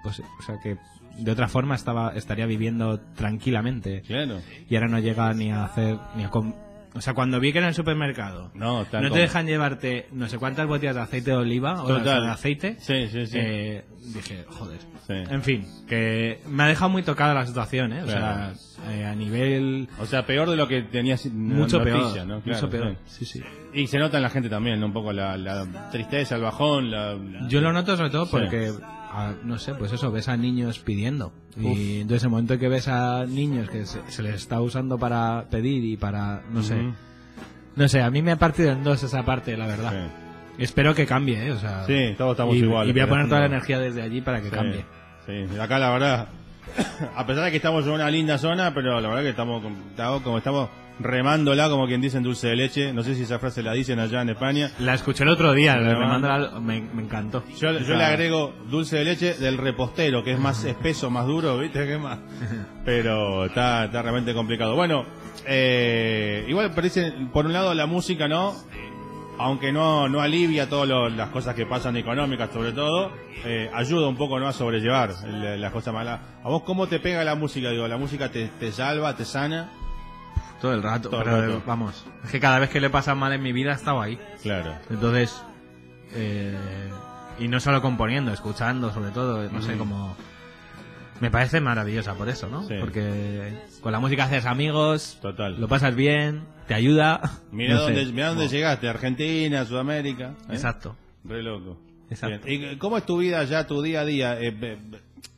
Pues, o sea que de otra forma estaba estaría viviendo tranquilamente claro. y ahora no llega ni a hacer ni a com o sea cuando vi que en el supermercado no, no te dejan llevarte no sé cuántas botellas de aceite de oliva o de aceite sí, sí, sí. Eh, dije joder sí. en fin que me ha dejado muy tocada la situación ¿eh? o claro. sea eh, a nivel o sea peor de lo que tenías mucho noticia, peor ¿no? claro, mucho peor sí. Sí, sí. y se nota en la gente también ¿no? un poco la, la tristeza el bajón la, la... yo lo noto sobre todo porque sí. A, no sé, pues eso, ves a niños pidiendo. Uf. Y entonces el momento que ves a niños que se, se les está usando para pedir y para, no uh-huh. sé. No sé, a mí me ha partido en dos esa parte, la verdad. Sí. Espero que cambie, ¿eh? O sea, sí, todos estamos y, iguales. Y voy a poner toda no. la energía desde allí para que sí. cambie. Sí, acá la verdad, a pesar de que estamos en una linda zona, pero la verdad que estamos como estamos... remándola, como quien dice en dulce de leche. No sé si esa frase la dicen allá en España. La escuché el otro día, la remándola, me, me encantó. Yo, yo le agrego dulce de leche del repostero, que es más espeso, más duro, ¿viste? ¿Qué más? Pero está, está realmente complicado. Bueno, eh, igual parece, por un lado la música, ¿no? Aunque no, no alivia todas las cosas que pasan económicas, sobre todo, eh, ayuda un poco, ¿no? A sobrellevar las cosas malas. ¿A vos cómo te pega la música? Digo, ¿la música te, te salva, te sana? Todo el rato, Todo pero el rato. Vamos, es que cada vez que le pasa mal en mi vida he estado ahí. Claro. Entonces, eh, y no solo componiendo, escuchando sobre todo, no mm. sé, como... Me parece maravillosa por eso, ¿no? Sí. Porque con la música haces amigos, Total. Lo pasas bien, te ayuda. Mira no dónde, mira dónde wow. llegaste, Argentina, Sudamérica. ¿eh? Exacto. Re loco. Exacto. Bien. ¿Y cómo es tu vida ya, tu día a día? Eh, eh,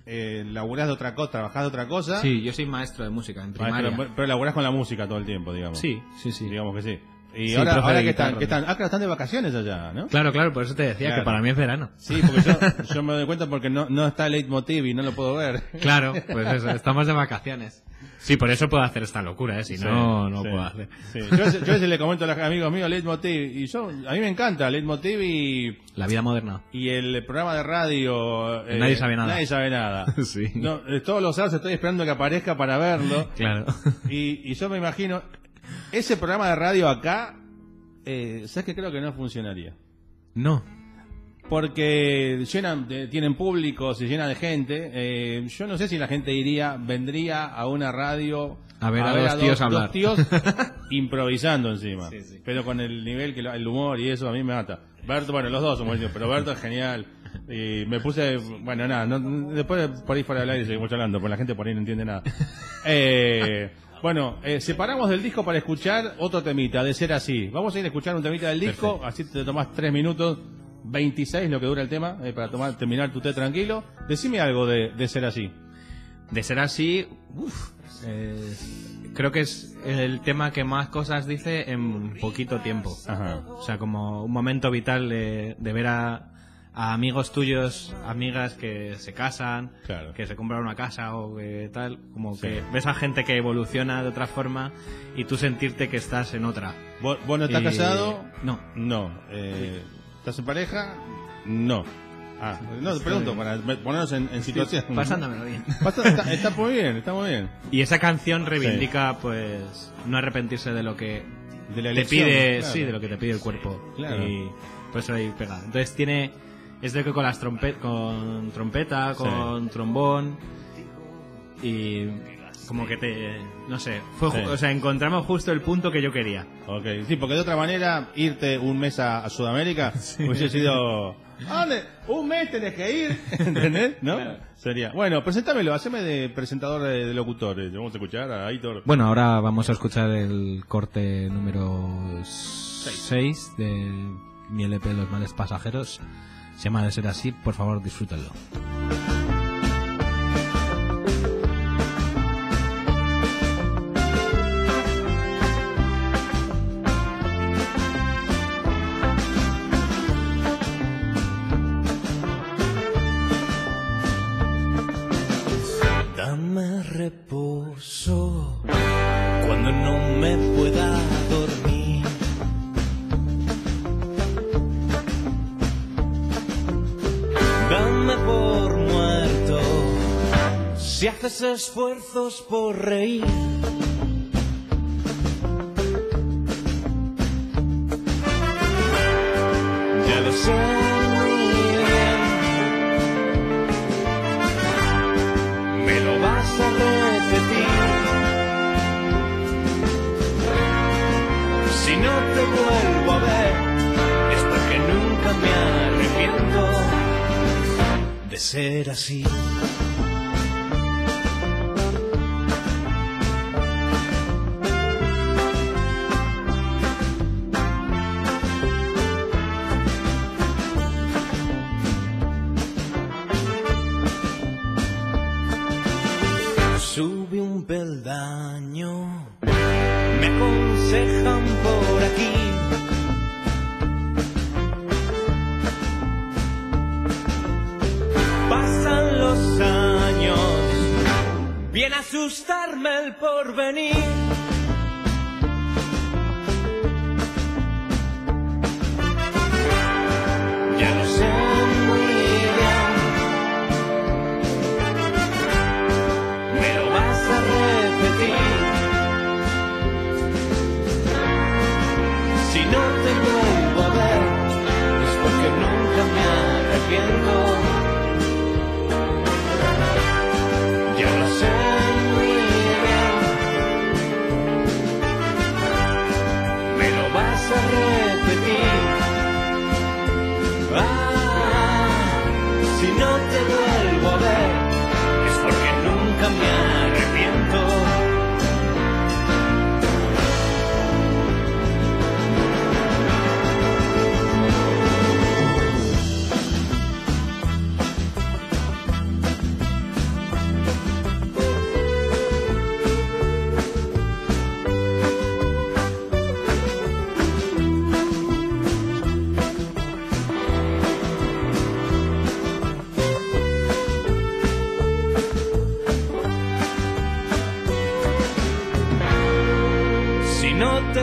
Eh, ¿Laburás de otra cosa? ¿Trabajás de otra cosa? Sí, yo soy maestro de música en primaria. Maestro, pero, pero laburás con la música todo el tiempo, digamos. Sí, sí, sí. Digamos que sí. Y sí, ahora, ahora que están, que están, ah, claro, están de vacaciones allá, ¿no? Claro, claro, por eso te decía claro. que para mí es verano. Sí, porque yo, yo me doy cuenta porque no, no está Leitmotiv y no lo puedo ver. Claro, pues eso, estamos de vacaciones. Sí, por eso puedo hacer esta locura, ¿eh? Si sí, no, no sí, puedo hacer. Sí. Yo, yo le comento a los amigos míos Leitmotiv y yo, a mí me encanta Leitmotiv y... La vida moderna. Y el programa de radio... Eh, nadie sabe nada. Nadie sabe nada. Sí. No, todos los años estoy esperando que aparezca para verlo. Claro. Y, y yo me imagino... Ese programa de radio acá, eh, ¿sabes qué? Creo que no funcionaría. No. porque llenan, de, tienen público, se llena de gente. Eh, yo no sé si la gente iría, vendría a una radio a ver a, a, ver a dos tíos, dos, hablar. Dos tíos improvisando encima, sí, sí. Pero con el nivel, que lo, el humor y eso a mí me mata. Berto, bueno, los dos somos buenísimos, pero Berto es genial. Y me puse, bueno, nada, no, después por ahí fuera del aire seguimos charlando, porque la gente por ahí no entiende nada. Eh... Bueno, eh, separamos del disco para escuchar otro temita, de ser así. Vamos a ir a escuchar un temita del disco, perfecto. Así te tomás tres minutos veintiséis, lo que dura el tema, eh, para tomar, terminar tu té tranquilo. Decime algo de, de ser así. De ser así, uff, eh, creo que es el tema que más cosas dice en poquito tiempo. Ajá. O sea, como un momento vital de, de ver a, a amigos tuyos, amigas que se casan, claro, que se compran una casa o que tal, como sí, que ves a gente que evoluciona de otra forma y tú sentirte que estás en otra. ¿Vos, vos no estás eh, casado? No. No. Eh, ¿Estás en pareja? No. Ah, no, te pregunto, para ponernos en, en situación. Sí, pasándomelo bien. Está, está muy bien, está muy bien. Y esa canción reivindica, sí, pues, no arrepentirse de lo que de la elección, te pide, claro, sí, de lo que te pide el cuerpo. Sí, claro. Y pues ahí pega. Entonces tiene... Es de que con las trompe con trompeta, con sí, trombón y como que te... no sé, fue, sí, o sea, encontramos justo el punto que yo quería. Ok, sí, porque de otra manera irte un mes a, a Sudamérica, sí, hubiese sido... ¿Dónde? Un mes tenés que ir, ¿entendés? ¿No? Claro. Sería... Bueno, preséntamelo, haceme de presentador de, de locutores. Vamos a escuchar a Aitor. Bueno, ahora vamos a escuchar el corte número seis de mi L P Los Males Pasajeros. Se llama De ser así, por favor, disfrútalo. Dame reposo cuando no me pueda dormir. Dame por muerto si haces esfuerzos por reír. Ya lo sé muy bien, me lo vas a repetir. Si no te vuelvo a ver es porque nunca me arrepiento de ser así. Sube un peldaño, me aconsejan por aquí. Pasan los años, viene a asustarme el porvenir. Ya lo sé muy bien, me lo vas a repetir. Si no te vuelvo a ver, es porque nunca me arrepiento.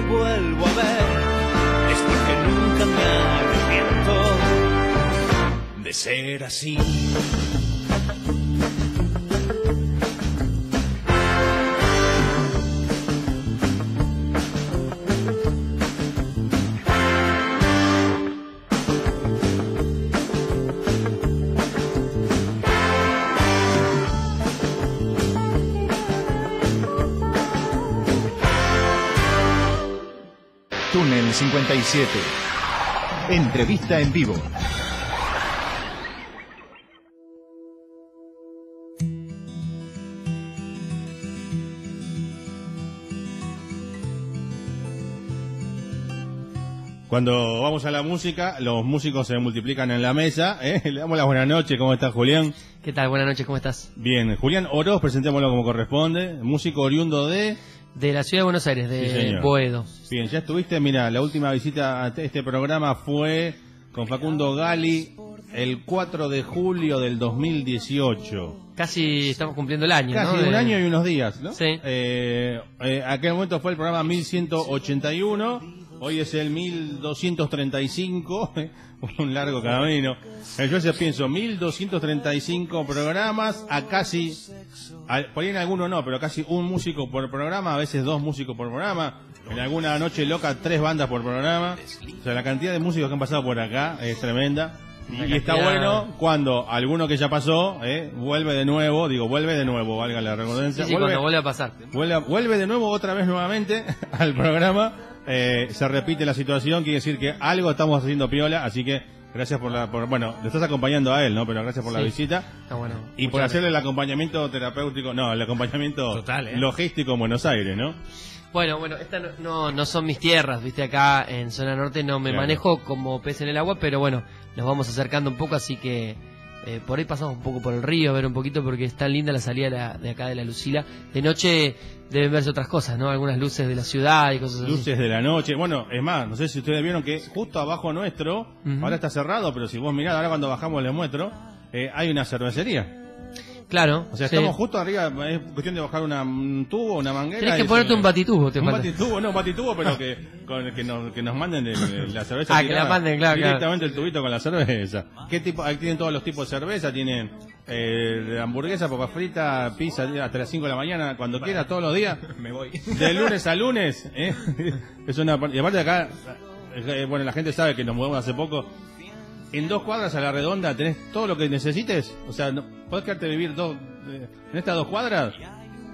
Vuelvo a ver, es porque nunca me arrepiento de ser así. Túnel cincuenta y siete. Entrevista en vivo. Cuando vamos a la música, los músicos se multiplican en la mesa, ¿eh? Le damos la buena noche. ¿Cómo estás, Julián? ¿Qué tal? Buenas noches, ¿cómo estás? Bien, Julián Oroz, presentémoslo como corresponde, músico oriundo de... De la ciudad de Buenos Aires, de sí, Boedo. Bien, ya estuviste, mira, la última visita a este programa fue con Facundo Gali el cuatro de julio del dos mil dieciocho. Casi estamos cumpliendo el año, Casi ¿no? un de... año y unos días, ¿no? Sí. Eh, eh, aquel momento fue el programa mil ciento ochenta y uno... Hoy es el mil doscientos treinta y cinco, un largo camino. Yo pienso, mil doscientos treinta y cinco programas, a casi, a, por ahí en alguno no, pero casi un músico por programa, a veces dos músicos por programa, en alguna noche loca tres bandas por programa. O sea, la cantidad de músicos que han pasado por acá es tremenda. Y está bueno cuando alguno que ya pasó eh, vuelve de nuevo, digo, vuelve de nuevo, valga la redundancia. Sí, sí, vuelve, cuando vuelve a pasar. Vuelve, vuelve de nuevo otra vez nuevamente al programa. Eh, se repite la situación, quiere decir que algo estamos haciendo piola, así que gracias por la... Por, bueno, le estás acompañando a él, ¿no? Pero gracias por sí, la visita. Está bueno. Y por hacerle gracias. el acompañamiento terapéutico, no, el acompañamiento Total, ¿eh? logístico en Buenos Aires, ¿no? Bueno, bueno, estas no, no, no son mis tierras, viste, acá en zona norte no me claro. manejo como pez en el agua, pero bueno, nos vamos acercando un poco, así que eh, por ahí pasamos un poco por el río, a ver un poquito, porque es tan linda la salida de, la, de acá de la Lucila. De noche deben verse otras cosas, ¿no? Algunas luces de la ciudad y cosas así. Luces de la noche, bueno, es más, no sé si ustedes vieron que justo abajo nuestro, uh-huh. ahora está cerrado, pero si vos mirad, ahora cuando bajamos les muestro, eh, hay una cervecería. Claro. O sea, sí. estamos justo arriba, es cuestión de bajar una, un tubo, una manguera. Tienes que ponerte un batitubo, te Un falta. batitubo, no, un batitubo, pero que, con, que, nos, que nos manden el, la cerveza. Ah, que la manden, claro. Directamente claro. el tubito con la cerveza. ¿Qué tipo? Ahí tienen todos los tipos de cerveza, tienen eh, hamburguesa, papas fritas, pizza, hasta las cinco de la mañana, cuando vale. quiera, todos los días. Me voy. De lunes a lunes. ¿eh? Es una Y aparte de acá, eh, bueno, la gente sabe que nos mudamos hace poco. En dos cuadras a la redonda tenés todo lo que necesites. O sea, no, podés quedarte a vivir dos, eh, en estas dos cuadras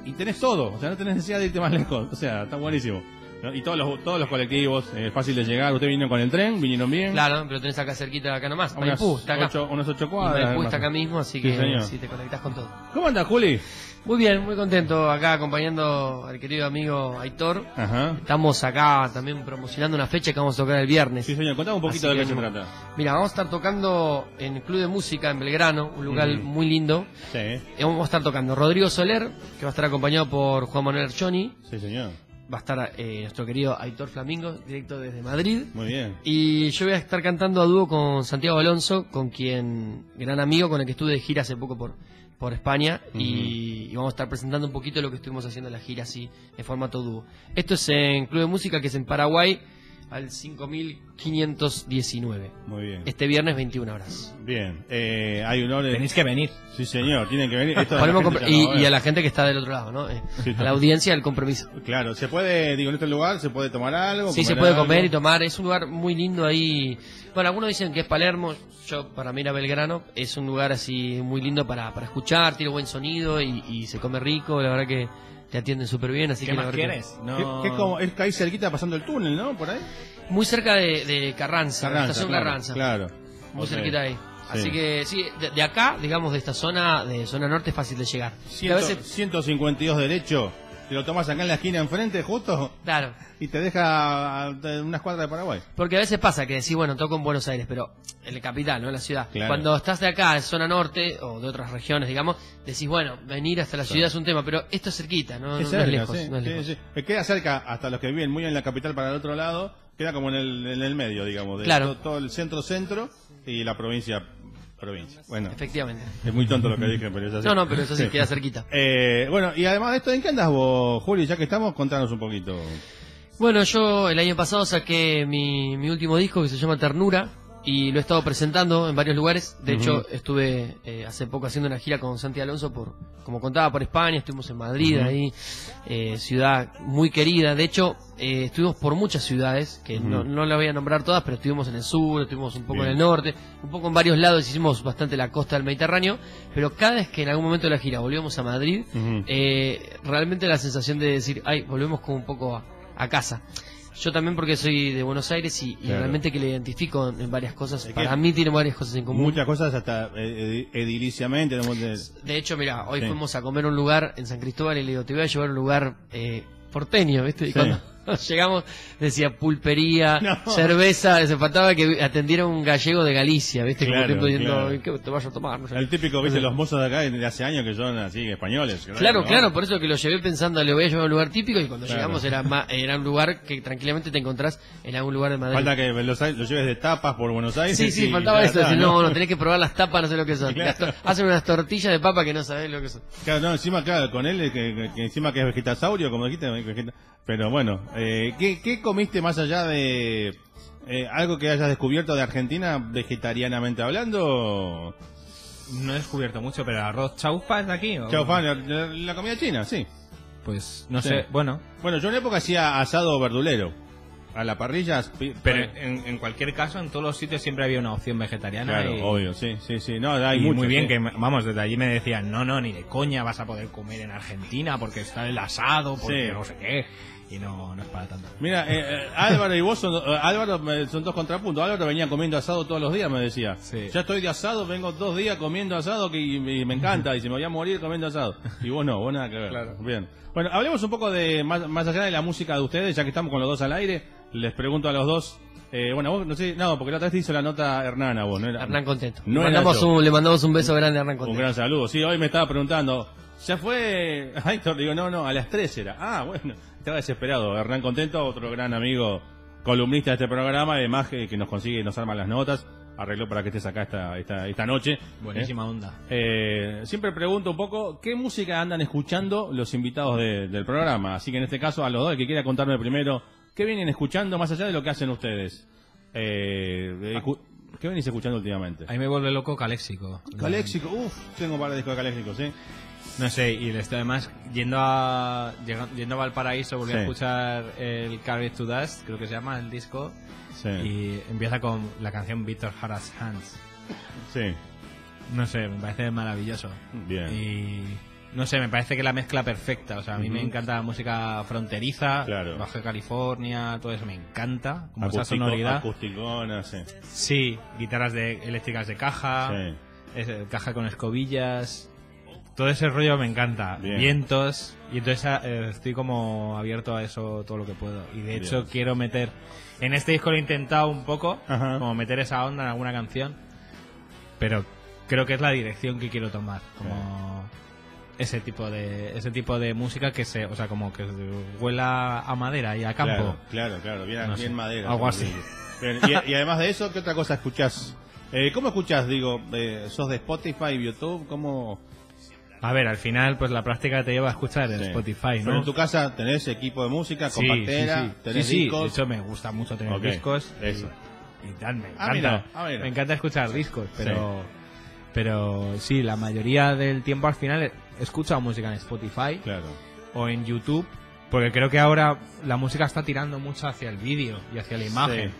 y tenés todo. O sea, no tenés necesidad de irte más lejos. O sea, está buenísimo. ¿No? Y todos los todos los colectivos, eh, fácil de llegar. Ustedes vinieron con el tren, vinieron bien. Claro, pero tenés acá cerquita, acá nomás. Maipú está acá. Ocho, unos ocho cuadras. Maipú está acá mismo, así que sí, si te conectás con todo. ¿Cómo andás, Juli? Muy bien, muy contento acá acompañando al querido amigo Aitor. Ajá. Estamos acá también promocionando una fecha que vamos a tocar el viernes. Sí, señor, contame un poquito Así de qué se trata. Mira, vamos a estar tocando en el Club de Música en Belgrano, un lugar mm. muy lindo. Sí. Y vamos a estar tocando Rodrigo Soler, que va a estar acompañado por Juan Manuel Erchoni. Sí, señor. Va a estar eh, nuestro querido Aitor Flamingos, directo desde Madrid. Muy bien. Y yo voy a estar cantando a dúo con Santiago Alonso, con quien, gran amigo, con el que estuve de gira hace poco por... por España uh-huh. y, y vamos a estar presentando un poquito lo que estuvimos haciendo en la gira así en formato dúo. Esto es en Club de Música, que es en Paraguay, al cinco mil quinientos diecinueve. Muy bien. Este viernes veintiuna horas. Bien. Eh, hay un honor. Tenéis que venir. Sí, señor, tienen que venir. Esto compro- y, no y a la gente que está del otro lado, ¿no? Eh, sí, a la audiencia, el compromiso. Claro, se puede, digo, en este lugar se puede tomar algo. Sí, se puede algo. comer y tomar. Es un lugar muy lindo ahí. Bueno, algunos dicen que es Palermo. Yo, para mí, era Belgrano. Es un lugar así muy lindo para, para escuchar, tiene buen sonido y, y se come rico. La verdad que te atienden súper bien, así ¿Qué que... Más quieres? Que... No. ¿Qué más quieres? Es que ahí cerquita pasando el túnel, ¿no? Por ahí. Muy cerca de, de Carranza, Carranza, estación claro, Carranza. Claro. Muy okay. cerquita de ahí. Sí. Así que, sí, de, de acá, digamos, de esta zona, de zona norte, es fácil de llegar. Ciento, a veces... ciento cincuenta y dos derecho, te lo tomas acá en la esquina enfrente, justo. Claro. Y te deja unas cuadras de Paraguay. Porque a veces pasa que decís, bueno, toco en Buenos Aires, pero en la capital, ¿no? En la ciudad. Claro. Cuando estás de acá, de zona norte, o de otras regiones, digamos, decís, bueno, venir hasta la ciudad claro. es un tema, pero esto es cerquita, no es, no, cerca, no es lejos. Sí, no es lejos. Sí, sí. Queda cerca hasta los que viven muy en la capital para el otro lado, queda como en el, en el medio, digamos. De claro. Todo, todo el centro-centro y la provincia... provincia. Bueno, efectivamente. Es muy tonto lo que dije, pero es así. No, no, pero eso sí, sí. queda cerquita. Eh, bueno, y además de esto, ¿en qué andas vos, Juli? Ya que estamos, contanos un poquito. Bueno, yo el año pasado saqué mi, mi último disco, que se llama Ternura, y lo he estado presentando en varios lugares. De uh-huh. hecho, estuve eh, hace poco haciendo una gira con Santi Alonso, por como contaba, por España. Estuvimos en Madrid, uh-huh. ahí, eh, ciudad muy querida. De hecho, eh, estuvimos por muchas ciudades, que uh-huh. no, no las voy a nombrar todas, pero estuvimos en el sur, estuvimos un poco Bien. en el norte, un poco en varios lados, hicimos bastante la costa del Mediterráneo, pero cada vez que en algún momento de la gira volvíamos a Madrid, uh-huh. eh, realmente la sensación de decir, ay, volvemos como un poco a, a casa. Yo también, porque soy de Buenos Aires y, y claro, realmente que le identifico en varias cosas. Es Para mí tiene varias cosas en común. Muchas cosas hasta ed ediliciamente. De hecho, mira, hoy sí. fuimos a comer a un lugar en San Cristóbal y le digo, te voy a llevar a un lugar eh, porteño, ¿viste? Y sí. cuando llegamos decía pulpería, no. cerveza, se faltaba que atendiera un gallego de Galicia, ¿viste? Claro, como tiempo claro. diciendo, ¿qué te vas a tomar? No sé. El típico, ¿viste? Los mozos de acá de hace años que son así, españoles. Claro, ¿no? Claro, por eso que lo llevé pensando, le voy a llevar a un lugar típico y cuando claro. llegamos era, ma era un lugar que tranquilamente te encontrás en algún lugar de Madrid. Falta que los, los lleves de tapas por Buenos Aires. Sí, sí, faltaba eso. Verdad, no, no, tenés que probar las tapas, no sé lo que son. Claro. Hacen unas tortillas de papa que no sabés lo que son. Claro, no, encima, claro, con él, que, que encima que es vegetasaurio, como dijiste, vegeta... pero bueno. Eh, ¿qué, ¿Qué comiste más allá de eh, algo que hayas descubierto de Argentina, vegetarianamente hablando? No he descubierto mucho, pero arroz chaufa es de aquí. ¿O? Chaufa, la, la, la comida china, sí. Pues no sí. sé, bueno. Bueno, yo en una época hacía asado verdulero, a la parrilla. Pero en, en cualquier caso, en todos los sitios siempre había una opción vegetariana. Claro, y, obvio, sí, sí, sí. No, hay y mucho, muy bien sí. que, vamos, desde allí me decían, no, no, ni de coña vas a poder comer en Argentina porque está el asado, porque sí. no sé qué. Y no, no es para tanto. Mira, eh, Álvaro y vos son, Álvaro son dos contrapuntos. Álvaro venía comiendo asado todos los días, me decía. Sí. Ya estoy de asado, vengo dos días comiendo asado que y, y me encanta. Y si me voy a morir comiendo asado. Y vos no, vos nada que ver. Claro. Bien. Bueno, hablemos un poco de más, más allá de la música de ustedes, ya que estamos con los dos al aire. Les pregunto a los dos. Eh, bueno, vos no sé, no, porque la otra vez te hizo la nota Hernán a vos. No era, Hernán Contento. No mandamos un, le mandamos un beso grande a Hernán Contento. Un gran saludo. Sí, hoy me estaba preguntando. Ya fue Aitor, digo, no, no, a las tres era. Ah, bueno, estaba desesperado. Hernán Contento, otro gran amigo, columnista de este programa, además que, que nos consigue, nos arma las notas, arregló para que estés acá esta, esta, esta noche. Buenísima ¿eh? onda. Eh, siempre pregunto un poco, ¿qué música andan escuchando los invitados de, del programa? Así que en este caso, a los dos, el que quiera contarme primero, ¿qué vienen escuchando más allá de lo que hacen ustedes? Eh... eh ¿Qué venís escuchando últimamente? A mí me vuelve loco Calexico. Calexico, uff, tengo un par de discos de Calexico, ¿sí? No sé, y esto además, yendo a llegando, yendo a Valparaíso, volví sí. a escuchar el Carry to Dust, creo que se llama el disco, sí. y empieza con la canción Víctor Jara's Hands. Sí. No sé, me parece maravilloso. Bien. Y... no sé, me parece que la mezcla perfecta. O sea, a mí uh-huh. me encanta la música fronteriza, claro. Baja California, todo eso me encanta. Como acústico, esa sonoridad. Acusticona, sí. Sí, guitarras de, eléctricas de caja, sí. es, caja con escobillas. Todo ese rollo me encanta. Bien. Vientos. Y entonces eh, estoy como abierto a eso todo lo que puedo. Y de hecho Bien. quiero meter... en este disco lo he intentado un poco, Ajá. como meter esa onda en alguna canción. Pero creo que es la dirección que quiero tomar. Como... Sí. ese tipo de ese tipo de música que se, o sea, como que huela a madera y a campo. Claro, claro, claro, bien, no bien madera. Algo así. Bien, y, y además de eso, ¿qué otra cosa escuchás? Eh, ¿Cómo escuchás? Digo, eh, ¿sos de Spotify, YouTube? ¿Cómo...? A ver, al final, pues la práctica te lleva a escuchar en sí. Spotify, ¿no? Pero en tu casa tenés equipo de música, compactera, sí, sí, sí. tenés sí, sí. discos... Sí, de hecho me gusta mucho tener okay. discos. Eso. Y, y tal, me encanta. Ah, mira, ah, mira. Me encanta escuchar discos, pero... Sí. Pero sí, la mayoría del tiempo al final... escucha música en Spotify claro. o en YouTube, porque creo que ahora la música está tirando mucho hacia el vídeo y hacia la imagen.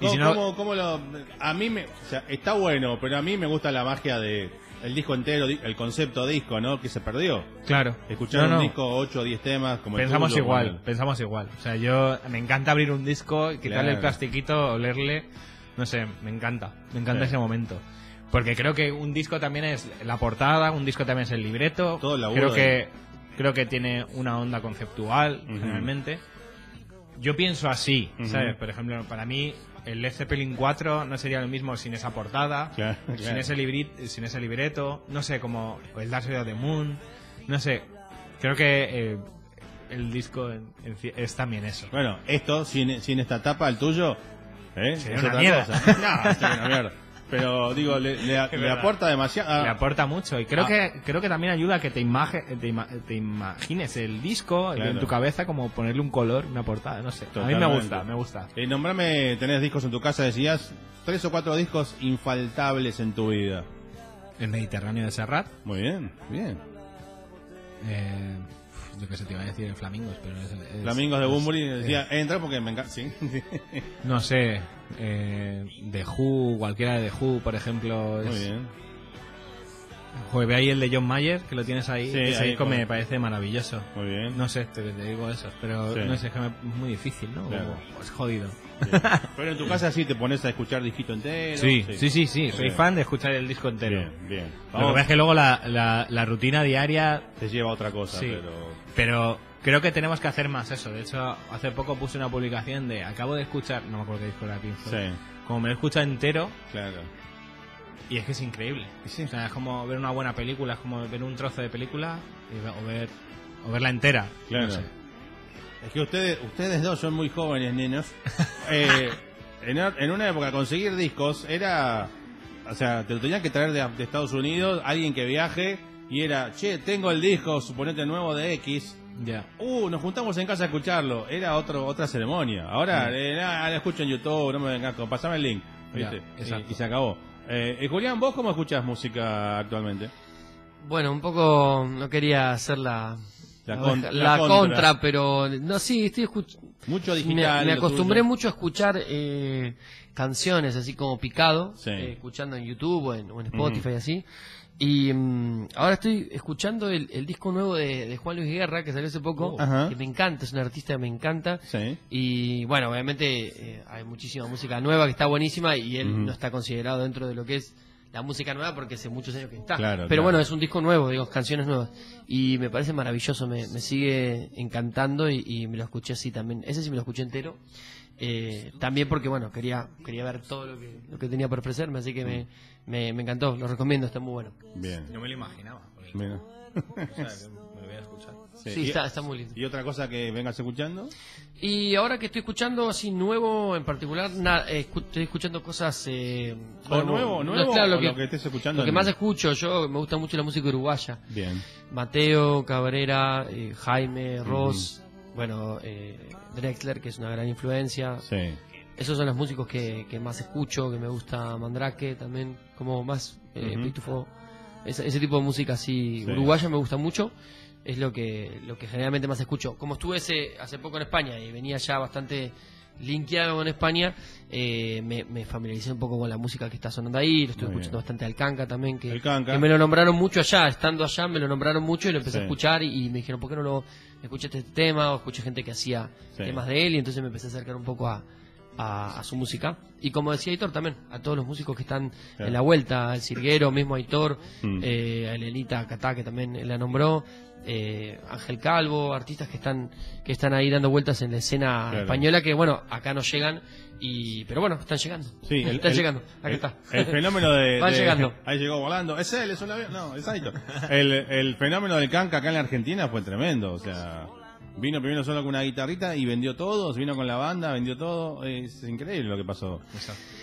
Sí. Y si no, ¿cómo, cómo lo, a mí me, o sea, está bueno, pero a mí me gusta la magia de el disco entero, el concepto disco, ¿no? Que se perdió. Claro. Escuchar no, no. un disco ocho o diez temas como pensamos el tuyo, igual, como el... pensamos igual. O sea, yo me encanta abrir un disco, quitarle claro. el plastiquito, olerle, no sé, me encanta, me encanta sí. ese momento. Porque creo que un disco también es la portada, un disco también es el libreto. Todo el laburo. Creo que, creo que tiene una onda conceptual, uh-huh. generalmente. Yo pienso así, uh-huh. ¿sabes? Por ejemplo, para mí, el Led Zeppelin cuatro no sería lo mismo sin esa portada, claro, sin, claro. Ese libri sin ese libreto, no sé, como el Dark Side of the Moon, no sé. Creo que eh, el disco en, en, es también eso. Bueno, esto, sin, sin esta tapa, el tuyo, ¿eh? Sería una mierda. No, sería una mierda. Pero digo, le, le, le aporta demasiado. Ah. Le aporta mucho. Y creo ah. que creo que también ayuda a que te, image, te, ima, te imagines el disco claro. en tu cabeza, como ponerle un color, una portada, no sé. Totalmente. A mí me gusta, me gusta. Eh, nombrame, tenés discos en tu casa, decías, tres o cuatro discos infaltables en tu vida. El Mediterráneo de Serrat. Muy bien, bien. Eh... Yo que se te iba a decir en Flamingos, pero es, es, Flamingos de Bunbury, decía, eh, entra porque me encanta, sí. No sé, eh, The Who, cualquiera de The Who, por ejemplo. Es, Muy bien. Joder, ve ahí el de John Mayer, que lo tienes ahí. Sí, ese ahí disco como... me parece maravilloso. Muy bien. No sé, te, te digo eso, pero sí. no sé, es que me, es muy difícil, ¿no? Claro. O, o es jodido. Sí. Pero en tu casa sí te pones a escuchar disquito entero. Sí, sí, sí, sí, sí. soy bien. fan de escuchar el disco entero. Bien, bien. Lo que pasa es que luego la, la, la rutina diaria... te lleva a otra cosa, sí. pero... pero creo que tenemos que hacer más eso. De hecho, hace poco puse una publicación de... acabo de escuchar... no me acuerdo qué disco era, Pinzo. Sí. Como me lo he escuchado entero... Claro. Y es que es increíble. Sí. O sea, es como ver una buena película, es como ver un trozo de película y, o, ver, o verla entera. Claro. No sé. Es que ustedes ustedes dos son muy jóvenes, nenos. eh, en, en una época conseguir discos era... o sea, te lo tenían que traer de, de Estados Unidos, alguien que viaje, y era, che, tengo el disco, suponete, nuevo de X. Ya. Uh, nos juntamos en casa a escucharlo. Era otro otra ceremonia. Ahora, sí. eh, nah, lo escucho en YouTube, no me vengas con... pasame el link. ¿Viste? Ya, y, y se acabó. Eh, y Julián, ¿vos cómo escuchás música actualmente? Bueno, un poco no quería hacer la la, la, con, la, la contra. contra, pero no, sí, estoy escuchando mucho digital. Me, me acostumbré mucho a escuchar eh, canciones así como picado, sí. eh, escuchando en YouTube o en, o en Spotify, uh-huh. así. Y um, ahora estoy escuchando el, el disco nuevo de, de Juan Luis Guerra, que salió hace poco, oh, que me encanta, es un artista que me encanta. Sí. Y bueno, obviamente eh, hay muchísima música nueva que está buenísima y él uh-huh. no está considerado dentro de lo que es la música nueva porque hace muchos años que está. Claro, Pero claro. bueno, es un disco nuevo, digo, canciones nuevas. Y me parece maravilloso, me, me sigue encantando y, y me lo escuché así también. Ese sí me lo escuché entero. Eh, también porque, bueno, quería quería ver todo lo que, lo que tenía por ofrecerme, así que me, me, me encantó, lo recomiendo, está muy bueno. Bien. No me lo imaginaba. Mira. O sea, me lo voy a escuchar. Sí, sí, está, está muy lindo. ¿Y otra cosa que vengas escuchando? Y ahora que estoy escuchando así nuevo en particular, na, eh, escu estoy escuchando cosas... Eh, ¿O bueno, nuevo? No, nuevo claro, lo, o que, lo que estés escuchando. Lo que más escucho, yo me gusta mucho la música uruguaya. Bien. Mateo, Cabrera, eh, Jaime, Ross, mm. bueno... Eh, Drexler, que es una gran influencia. Sí. Esos son los músicos que, que más escucho, que me gusta. Mandrake también, como más eh, uh-huh. Pitufo. Es, ese tipo de música así sí. uruguaya me gusta mucho. Es lo que lo que generalmente más escucho. Como estuve ese, hace poco en España y venía ya bastante linkeado con España, eh, me, me familiaricé un poco con la música que está sonando ahí. Lo estoy Muy escuchando bien. bastante Alcánca también, que, que me lo nombraron mucho allá. Estando allá me lo nombraron mucho y lo empecé sí. a escuchar y, y me dijeron, ¿por qué no lo...? Escuché este tema o escuché gente que hacía sí. temas de él y entonces me empecé a acercar un poco a, a, a su música. Y como decía Aitor también, a todos los músicos que están claro. en la vuelta, El Sirguero, mismo Aitor, mm. eh, a Lenita Catá, que también la nombró, eh, Ángel Calvo, artistas que están que están ahí dando vueltas en la escena claro. española, que bueno, acá no llegan, y pero bueno, están llegando. Sí, el, están el, llegando, acá el, está. El fenómeno de... Van de, llegando. Ahí llegó volando. Es él, es un avión. No, es Aitor. El, el fenómeno del Kanka acá en la Argentina fue tremendo, o sea... Vino primero solo con una guitarrita y vendió todo, se vino con la banda, vendió todo. Es increíble lo que pasó.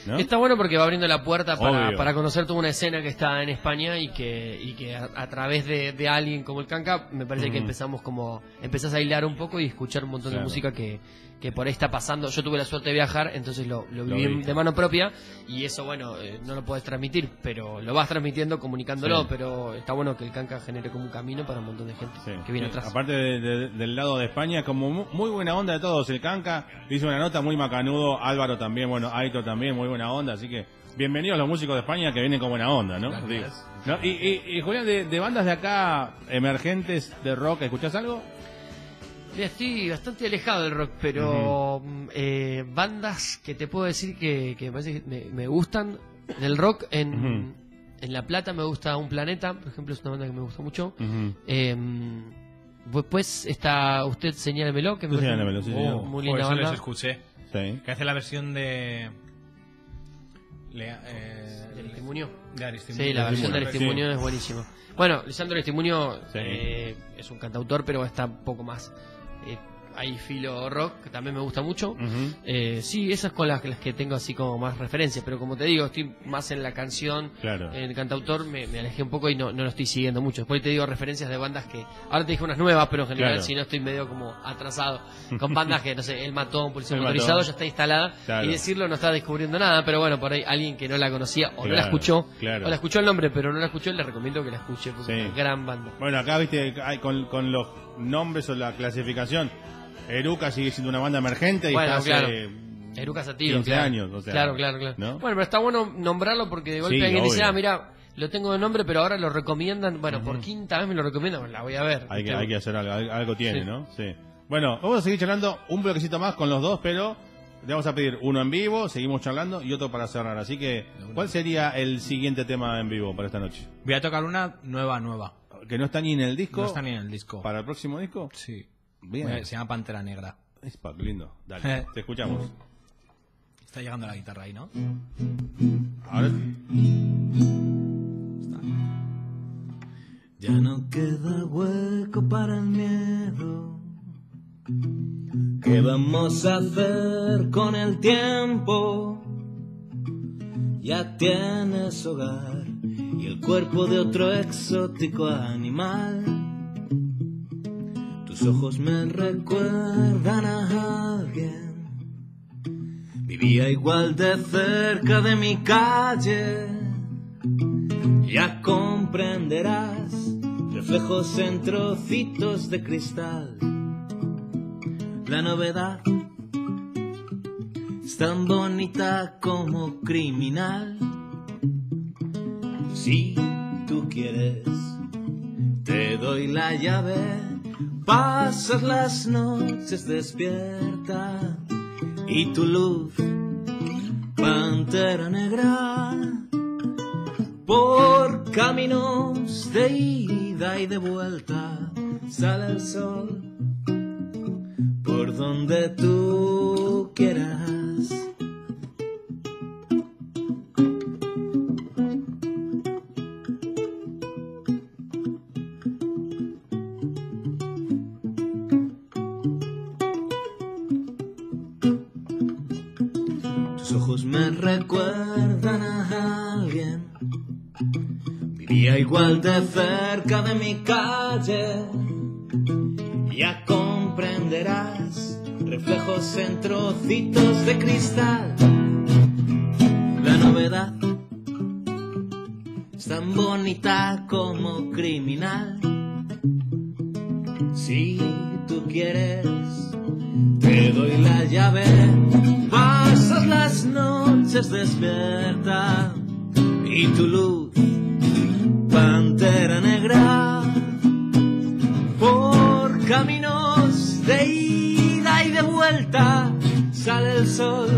¿No? Está bueno porque va abriendo la puerta para, para conocer toda una escena que está en España y que, y que a, a través de, de alguien como el Kanka, me parece mm. que empezamos como empezás a hilar un poco y escuchar un montón claro. de música que, que por ahí está pasando. Yo tuve la suerte de viajar, entonces lo, lo viví lo vi. de mano propia y eso, bueno, eh, no lo podés transmitir, pero lo vas transmitiendo, comunicándolo, sí. pero está bueno que el Kanka genere como un camino para un montón de gente sí. que viene sí. atrás. Aparte de, de, del lado de De España, como muy buena onda de todos. El Kanka hizo una nota muy macanudo, Álvaro también, bueno, Aitor también, muy buena onda. Así que bienvenidos los músicos de España que vienen con buena onda, ¿no? Digo, ¿no? Y, y, y Julián, de, de bandas de acá emergentes de rock, ¿escuchás algo? Mira, estoy bastante alejado del rock, pero uh-huh. eh, bandas que te puedo decir que, que, me, parece que me, me gustan del rock en, uh-huh. en La Plata me gusta Un Planeta, por ejemplo, es una banda que me gusta mucho. Uh-huh. eh, Pues está usted señálemelo que me señálemelo, sí, oh, muy linda banda. Eso les escuché. Sí. Que hace la versión de Le, eh, de Aristimuño. De Aristimuño. Sí, la versión de Aristimuño sí. es buenísima. Bueno, Lisandro Aristimuño sí. eh, es un cantautor, pero está un poco más eh, hay filo rock que también me gusta mucho. Uh-huh. eh, sí, esas con las, las que tengo así como más referencias, pero como te digo, estoy más en la canción, claro. en el cantautor, me, me alejé un poco y no, no lo estoy siguiendo mucho. Después te digo referencias de bandas que, ahora te dije unas nuevas, pero en general claro. si no estoy medio como atrasado con bandas que, no sé, El Matón, Policía Motorizado, ya está instalada claro. y decirlo no está descubriendo nada, pero bueno, por ahí alguien que no la conocía o claro, no la escuchó, claro. o la escuchó el nombre, pero no la escuchó, le recomiendo que la escuche, porque sí. es una gran banda. Bueno, acá viste, con, con los nombres o la clasificación, Eruca sigue siendo una banda emergente y bueno, está claro. hace Eruca Sativa, quince claro. años. O sea, claro, claro, claro. ¿no? Bueno, pero está bueno nombrarlo porque de golpe sí, alguien obvio. dice, ah, mira, lo tengo de nombre, pero ahora lo recomiendan, bueno, uh-huh. por quinta vez me lo recomiendan, la voy a ver. Hay que, hay que hacer algo, algo tiene, sí. ¿no? Sí. Bueno, vamos a seguir charlando un bloquecito más con los dos, pero le vamos a pedir uno en vivo, seguimos charlando y otro para cerrar. Así que, ¿cuál sería el siguiente tema en vivo para esta noche? Voy a tocar una nueva, nueva. ¿Que no está ni en el disco? No está ni en el disco. ¿Para el próximo disco? Sí. Bien. Se llama Pantera Negra. Es pa, lindo. Dale, te escuchamos. Está llegando la guitarra ahí, ¿no? Ahora ya no queda hueco para el miedo. ¿Qué vamos a hacer con el tiempo? Ya tienes hogar y el cuerpo de otro exótico animal. Tus ojos me recuerdan a alguien. Vivía igual de cerca de mi calle. Ya comprenderás reflejos en trocitos de cristal. La novedad es tan bonita como criminal. Si tú quieres, te doy la llave. Pasas las noches despierta y tu luz, pantera negra, por caminos de ida y de vuelta sale el sol. Por donde tú quieras. Tus ojos me recuerdan a alguien. Vivía igual de cerca de mi calle. Ya comprenderás reflejos en trocitos de cristal. La novedad es tan bonita como criminal. Si tú quieres, te doy la llave. Pasas las noches despierta y tu luz, pantera negra, por caminos de ir de vuelta sale el sol.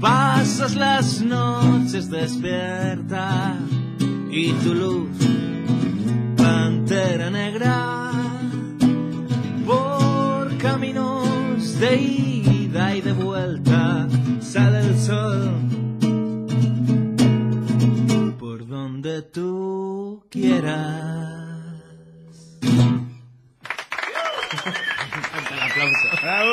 Pasas las noches despierta y tu luz, pantera negra, por caminos de ida y de vuelta sale el sol. Por donde tú quieras. ¡Bravo!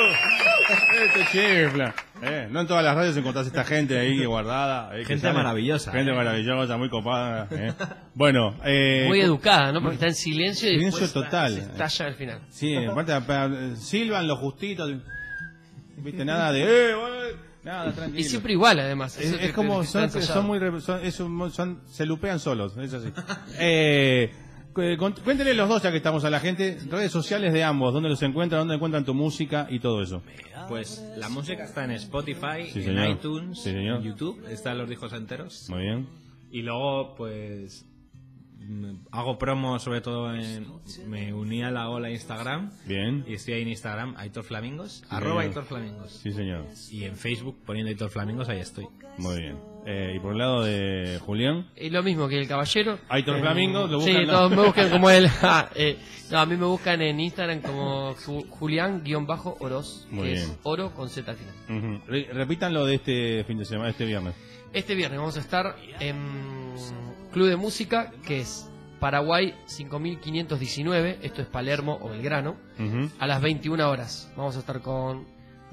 Esto chifla. Eh, no en todas las radios encontrás esta gente ahí guardada. Eh, gente maravillosa. Gente eh. maravillosa, muy copada. Eh. Bueno. Eh, muy educada, ¿no? Porque está en silencio y silencio después total. Se estalla al final. Sí, aparte silban los justitos. Viste, nada de... Eh, nada, tranquilo. Y siempre igual, además. Es, es, es como, son, son muy... Son, es un, son, se lupean solos, es así. Eh... Cuéntenle los dos, ya que estamos a la gente, redes sociales de ambos, dónde los encuentran, dónde encuentran tu música y todo eso. Pues la música está en Spotify, sí, en señor. iTunes, sí, en YouTube, están los discos enteros. Muy bien. Y luego, pues, hago promo, sobre todo, en, me uní a la ola Instagram. Bien. Y estoy ahí en Instagram, Aitor Flamingos, sí, arroba Aitor Flamingos. Sí, señor. Y en Facebook, poniendo Aitor Flamingos, ahí estoy. Muy bien. Eh, y por el lado de Julián. Y lo mismo que el caballero. Aitor eh, Flamingos, lo buscan. Sí, todos me buscan como él. eh, no, a mí me buscan en Instagram como Ju Julián-Oroz. Muy que bien. Es oro con Z al final. Uh -huh. Repitan lo de este fin de semana, este viernes. Este viernes vamos a estar en Club de Música, que es Paraguay cinco mil quinientos diecinueve. Esto es Palermo o Belgrano. Uh -huh. A las veintiuna horas. Vamos a estar con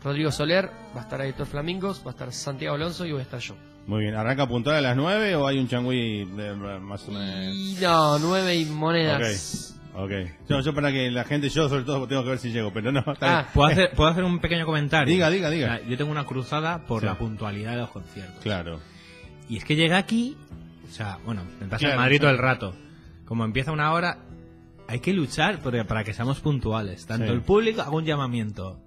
Rodrigo Soler, va a estar Aitor Flamingos, va a estar Santiago Alonso y voy a estar yo. Muy bien, ¿arranca puntual a las nueve o hay un changüí más o menos? No, nueve y monedas. Ok, okay. Yo, yo para que la gente, yo sobre todo tengo que ver si llego, pero no. Está ah, ¿puedo hacer, ¿puedo hacer un pequeño comentario? Diga, diga, diga. Yo tengo una cruzada por sí. la puntualidad de los conciertos. Claro. Y es que llegué aquí, o sea, bueno, me pasa claro, en Madrid todo el rato. Como empieza una hora, hay que luchar para que seamos puntuales. Tanto sí. el público, hago un llamamiento.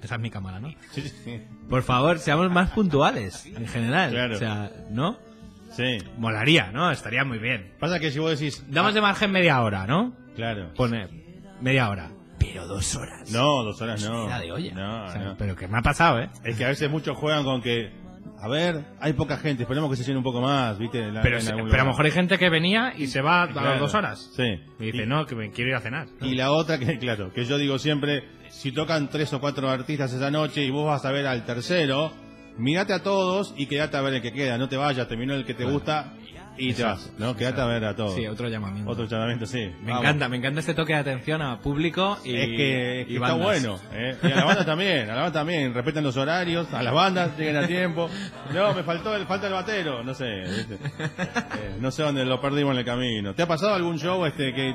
Esa es mi cámara, ¿no? Sí, sí. Por favor, seamos más puntuales, en general. Claro. O sea, ¿no? Sí. Molaría, ¿no? Estaría muy bien. Pasa que si vos decís... Damos de margen media hora, ¿no? Claro. Poner media hora. Pero dos horas. No, dos horas no. Era de olla. No, o sea, no. Pero que me ha pasado, ¿eh? Es que a veces muchos juegan con que... A ver, hay poca gente, esperemos que se llene un poco más, ¿viste? En la, pero, en algún pero a lo mejor hay gente que venía y se va a claro, las dos horas. Sí. Y dice, y, no, que me quiero ir a cenar. ¿No? Y la otra, que claro, que yo digo siempre, si tocan tres o cuatro artistas esa noche y vos vas a ver al tercero, mírate a todos y quédate a ver el que queda, no te vayas, terminó el que te claro. gusta... Y exacto, te vas, ¿no? Quédate a ver a todos. Sí, otro llamamiento. Otro llamamiento, sí. Me Vamos. encanta, me encanta este toque de atención a público y es que, es que y está bueno, ¿eh? Y a la banda también, a la banda también. Respetan los horarios, a las bandas lleguen a tiempo. No, me faltó el, falta el batero, no sé. Este, eh, no sé dónde lo perdimos en el camino. ¿Te ha pasado algún show este que,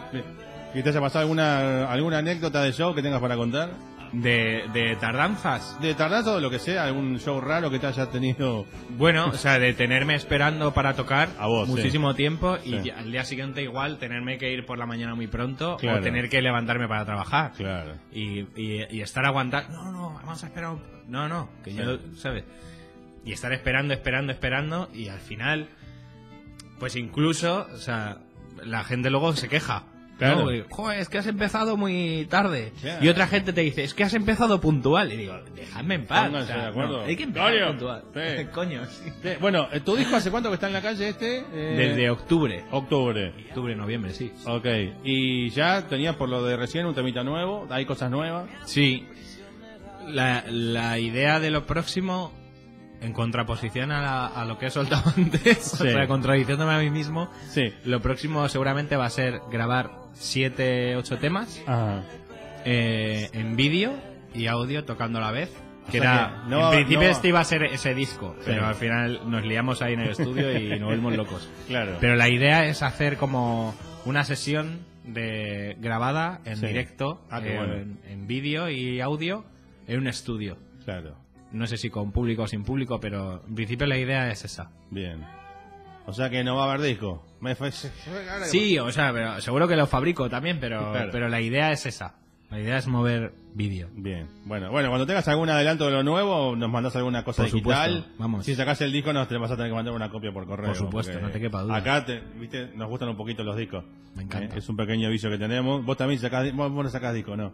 que te haya pasado alguna alguna anécdota de show que tengas para contar? De, de tardanzas. De tardanzas o lo que sea, algún show raro que te haya tenido. Bueno, o sea, de tenerme esperando para tocar a vos, muchísimo sí. tiempo y sí. al día siguiente igual tenerme que ir por la mañana muy pronto claro. o tener que levantarme para trabajar. Claro. Y, y, y estar aguantando. No, no, vamos a esperar. Un... No, no, que sí. yo, ¿sabes? Y estar esperando, esperando, esperando y al final, pues incluso, o sea, la gente luego se queja. Claro. No, joder, es que has empezado muy tarde. Yeah. Y otra gente te dice, es que has empezado puntual. Y digo, dejadme en paz. O sea, no, hay que empezar Coño. puntual. Sí. Coño, sí. Sí. Bueno, ¿tu disco hace cuánto que está en la calle este? Eh... Desde octubre. Octubre. Octubre, noviembre, sí. Ok. ¿Y ya tenías por lo de recién un temita nuevo? ¿Hay cosas nuevas? Sí. La, la idea de lo próximo, en contraposición a, la, a lo que he soltado antes, sí. o sea, contradiciéndome a mí mismo, sí. lo próximo seguramente va a ser grabar siete, ocho temas eh, en vídeo y audio tocando a la vez. Que o sea, era que no, en principio no. este iba a ser ese disco, sí. pero al final nos liamos ahí en el estudio y nos volvimos locos. Claro. Pero la idea es hacer como una sesión de grabada en sí. directo, ah, eh, bueno. en, en vídeo y audio en un estudio. Claro. No sé si con público o sin público, pero en principio la idea es esa. Bien. O sea que no va a haber disco. Me fue... Sí, o sea, pero seguro que lo fabrico también, pero, claro. pero la idea es esa. La idea es mover vídeo. Bien. Bueno, bueno, cuando tengas algún adelanto de lo nuevo, nos mandas alguna cosa por digital. Supuesto. Vamos. Si sacas el disco, nos te vas a tener que mandar una copia por correo. Por supuesto, no te quepa duda. Acá, te, viste, nos gustan un poquito los discos. Me encanta. Eh, es un pequeño vicio que tenemos. Vos también sacás, vos, vos no sacás disco, ¿no?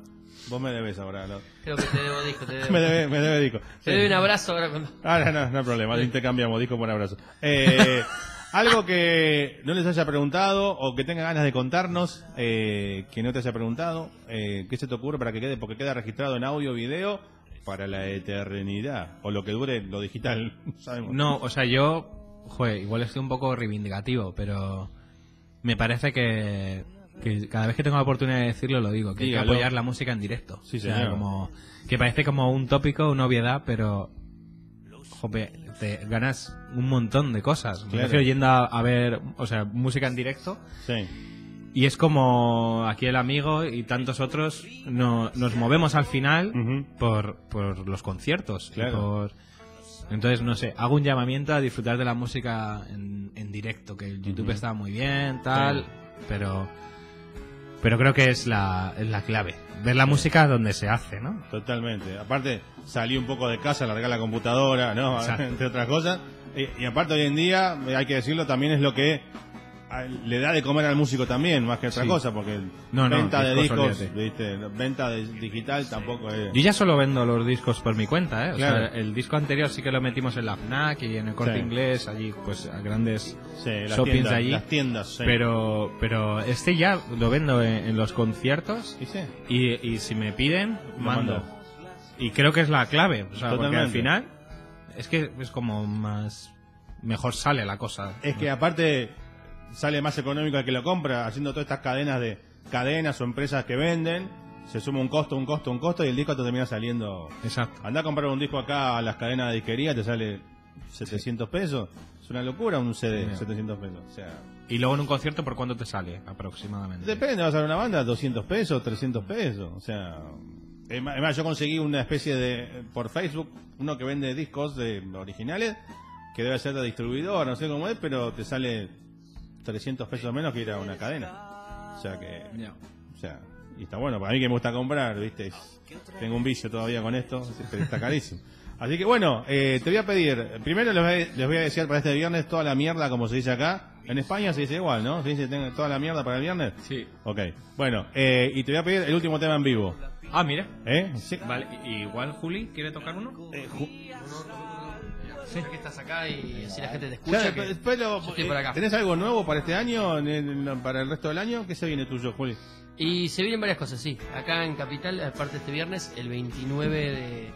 Vos me debes ahora, ¿no? Creo que te debo disco, te debo. me debe, me debe disco. Te sí. doy un abrazo ahora cuando... Ahora no, no hay problema. Sí. Intercambiamos disco por abrazo. Eh... Algo que no les haya preguntado o que tenga ganas de contarnos, eh, que no te haya preguntado, eh, ¿qué se te ocurre para que quede? Porque queda registrado en audio, video, para la eternidad, o lo que dure lo digital, sabemos. No, o sea, yo, joder, igual estoy un poco reivindicativo, pero me parece que, que cada vez que tengo la oportunidad de decirlo lo digo, que dígalo. Hay que apoyar la música en directo. Sí, señor. O sea, como, que parece como un tópico, una obviedad, pero... Te ganas un montón de cosas. Claro. Estoy yendo a, a ver, o sea, música en directo. Sí. Y es como aquí el amigo y tantos otros no, nos movemos al final uh-huh. por, por los conciertos. Claro. Por... Entonces, no sé, hago un llamamiento a disfrutar de la música en, en directo, que el YouTube uh-huh. está muy bien, tal, sí. pero... Pero creo que es la, es la clave. Ver la música donde se hace, ¿no? Totalmente. Aparte, salí un poco de casa, largar la computadora, ¿no? Exacto. Entre otras cosas. Y, y aparte, hoy en día, hay que decirlo, también es lo que le da de comer al músico también, más que otra sí. cosa, porque no, no, venta de discos, discos ¿viste? Venta de digital sí. tampoco es... Yo ya solo vendo los discos por mi cuenta, ¿eh? O claro. sea, el disco anterior sí que lo metimos en la FNAC y en el Corte sí. Inglés, allí, pues, a grandes sí, shoppings tiendas, allí. Las tiendas, sí. Pero, pero este ya lo vendo en, en los conciertos sí, sí. Y, y si me piden, mando. mando. Y creo que es la clave, o sea, totalmente. Porque al final es que es como más... Mejor sale la cosa. Es ¿no? que aparte... Sale más económico al que lo compra, haciendo todas estas cadenas de cadenas o empresas que venden, se suma un costo, un costo, un costo y el disco te termina saliendo. Exacto. Andá a comprar un disco acá a las cadenas de disquería, te sale setecientos sí. pesos. Es una locura un C D, sí, setecientos pesos. O sea, y luego en un concierto, ¿por cuánto te sale aproximadamente? Depende, vas a ver una banda, doscientos pesos, trescientos pesos. O sea, además yo conseguí una especie de, por Facebook, uno que vende discos de originales, que debe ser de distribuidor, no sé cómo es, pero te sale... trescientos pesos menos que ir a una cadena. O sea que... Yeah. O sea, y está bueno. Para mí que me gusta comprar, ¿viste? Tengo un vicio todavía con esto. Está carísimo. Así que bueno, eh, te voy a pedir, primero les voy a desear para este viernes toda la mierda, como se dice acá. En España se dice igual, ¿no? Se dice toda la mierda para el viernes. Sí. Ok. Bueno, eh, y te voy a pedir el último tema en vivo. Ah, mira. ¿Eh? Sí. Vale, igual Juli, ¿quiere tocar uno? Eh, ju Sí. Que estás acá y si la gente te escucha. Claro, que pero, eh, ¿tenés algo nuevo para este año, en el, para el resto del año? ¿Qué se viene tuyo, Juli? Y se vienen varias cosas, sí. Acá en Capital, aparte este viernes, el veintinueve de,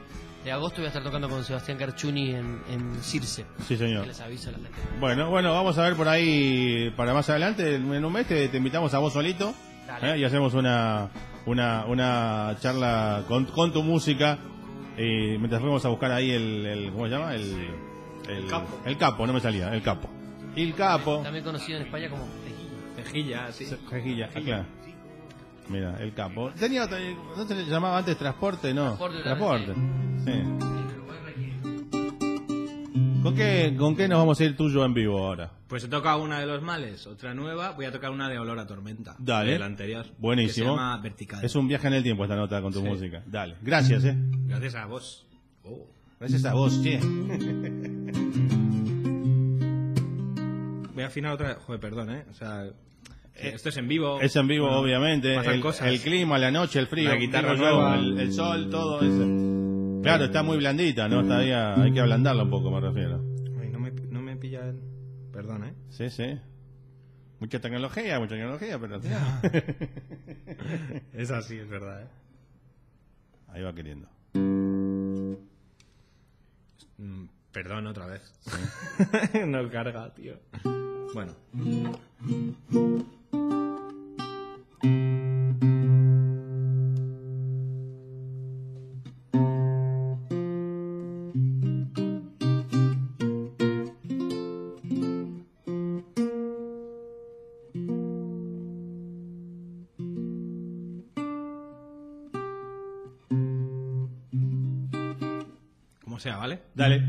de agosto voy a estar tocando con Sebastián Carchuni en, en Circe. Sí, señor. Que les aviso a la gente. Bueno, bueno, vamos a ver por ahí para más adelante. En un mes te, te invitamos a vos solito. Dale. ¿Eh? Y hacemos una, una, una charla con, con tu música. Y mientras fuimos a buscar ahí el, el ¿cómo se llama? El, el, el, capo. el capo, no me salía, el capo. Y el capo. También conocido en España como Tejilla. Tejilla, sí. Tejilla, ah, claro. Mira, el capo. Tenía, ¿no se le llamaba antes transporte? No. Transporte. Transporte. Sí. ¿Con qué, ¿Con qué nos vamos a ir tuyo en vivo ahora? Pues se toca una de Los Males, otra nueva. Voy a tocar una de Olor a Tormenta. Dale. De la anterior. Buenísimo. Que se llama Vertical. Es un viaje en el tiempo esta nota con tu sí. música. Dale. Gracias, eh. Gracias a vos. Oh. Gracias a vos, che. Voy a afinar otra. Joder, perdón, eh. O sea. Esto es en vivo. Es en vivo, bueno, obviamente. El, el clima, la noche, el frío, la guitarra nueva, el, el sol, todo eso. Claro, está muy blandita, ¿no? Todavía hay que ablandarla un poco, me refiero. Ay, no me, no me pilla el... Perdón, ¿eh? Sí, sí. Mucha tecnología, mucha tecnología, pero... Yeah. Es así, es verdad, ¿eh? Ahí va queriendo. Perdón, otra vez. Sí. No carga, tío. Bueno. Como sea, ¿vale? Dale.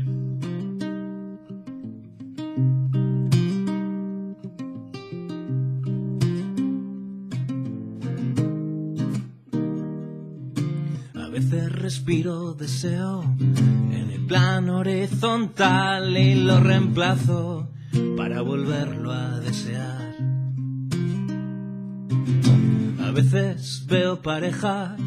Respiro deseo en el plano horizontal y lo reemplazo para volverlo a desear. A veces veo parejas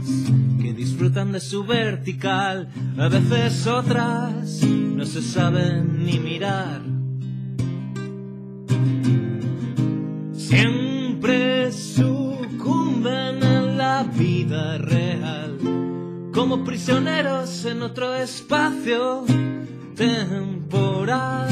que disfrutan de su vertical, a veces otras no se saben ni mirar. Siempre sucumben en la vida real, como prisioneros en otro espacio temporal.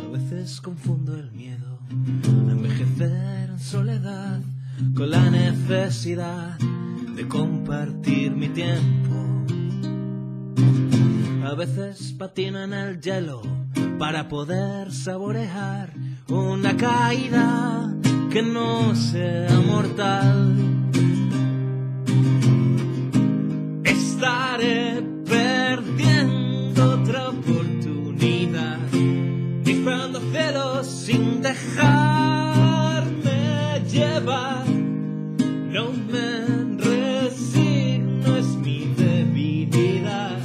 A veces confundo el miedo a envejecer en soledad con la necesidad de compartir mi tiempo. A veces patino en el hielo para poder saborear una caída que no sea mortal. Estaré perdiendo otra oportunidad, disparando celos sin dejarme llevar. No me resigno, es mi debilidad.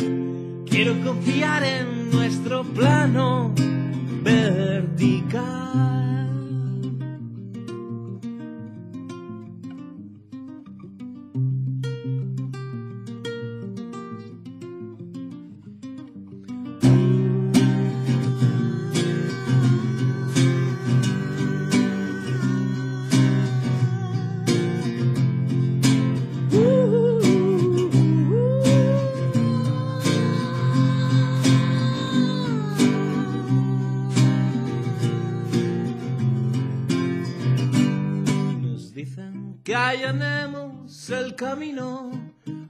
Quiero confiar en nuestro plano vertical. Que allanemos el camino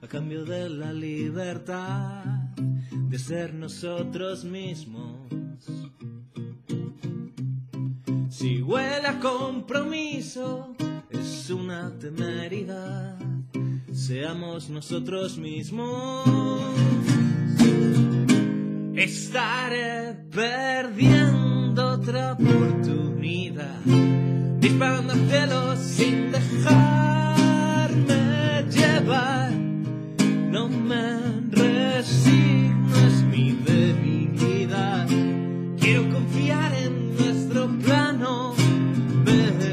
a cambio de la libertad de ser nosotros mismos. Si huele a compromiso, es una temeridad. Seamos nosotros mismos. Estaré perdiendo otra oportunidad, disparando al cielo sin dejarme llevar. No me resigno, es mi debilidad. Quiero confiar en nuestro plano vertical.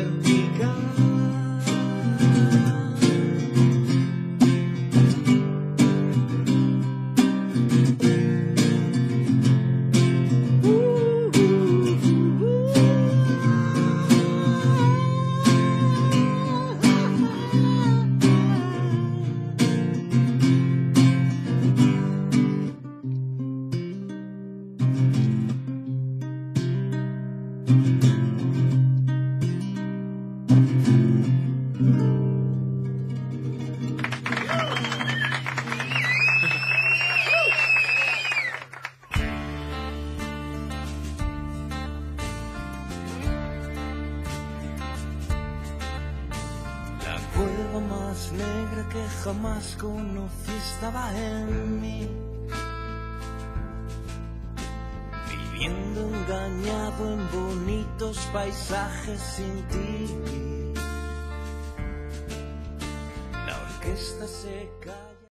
Jamás conocí, estaba en mí, viviendo engañado en bonitos paisajes sin ti. La orquesta se cayó.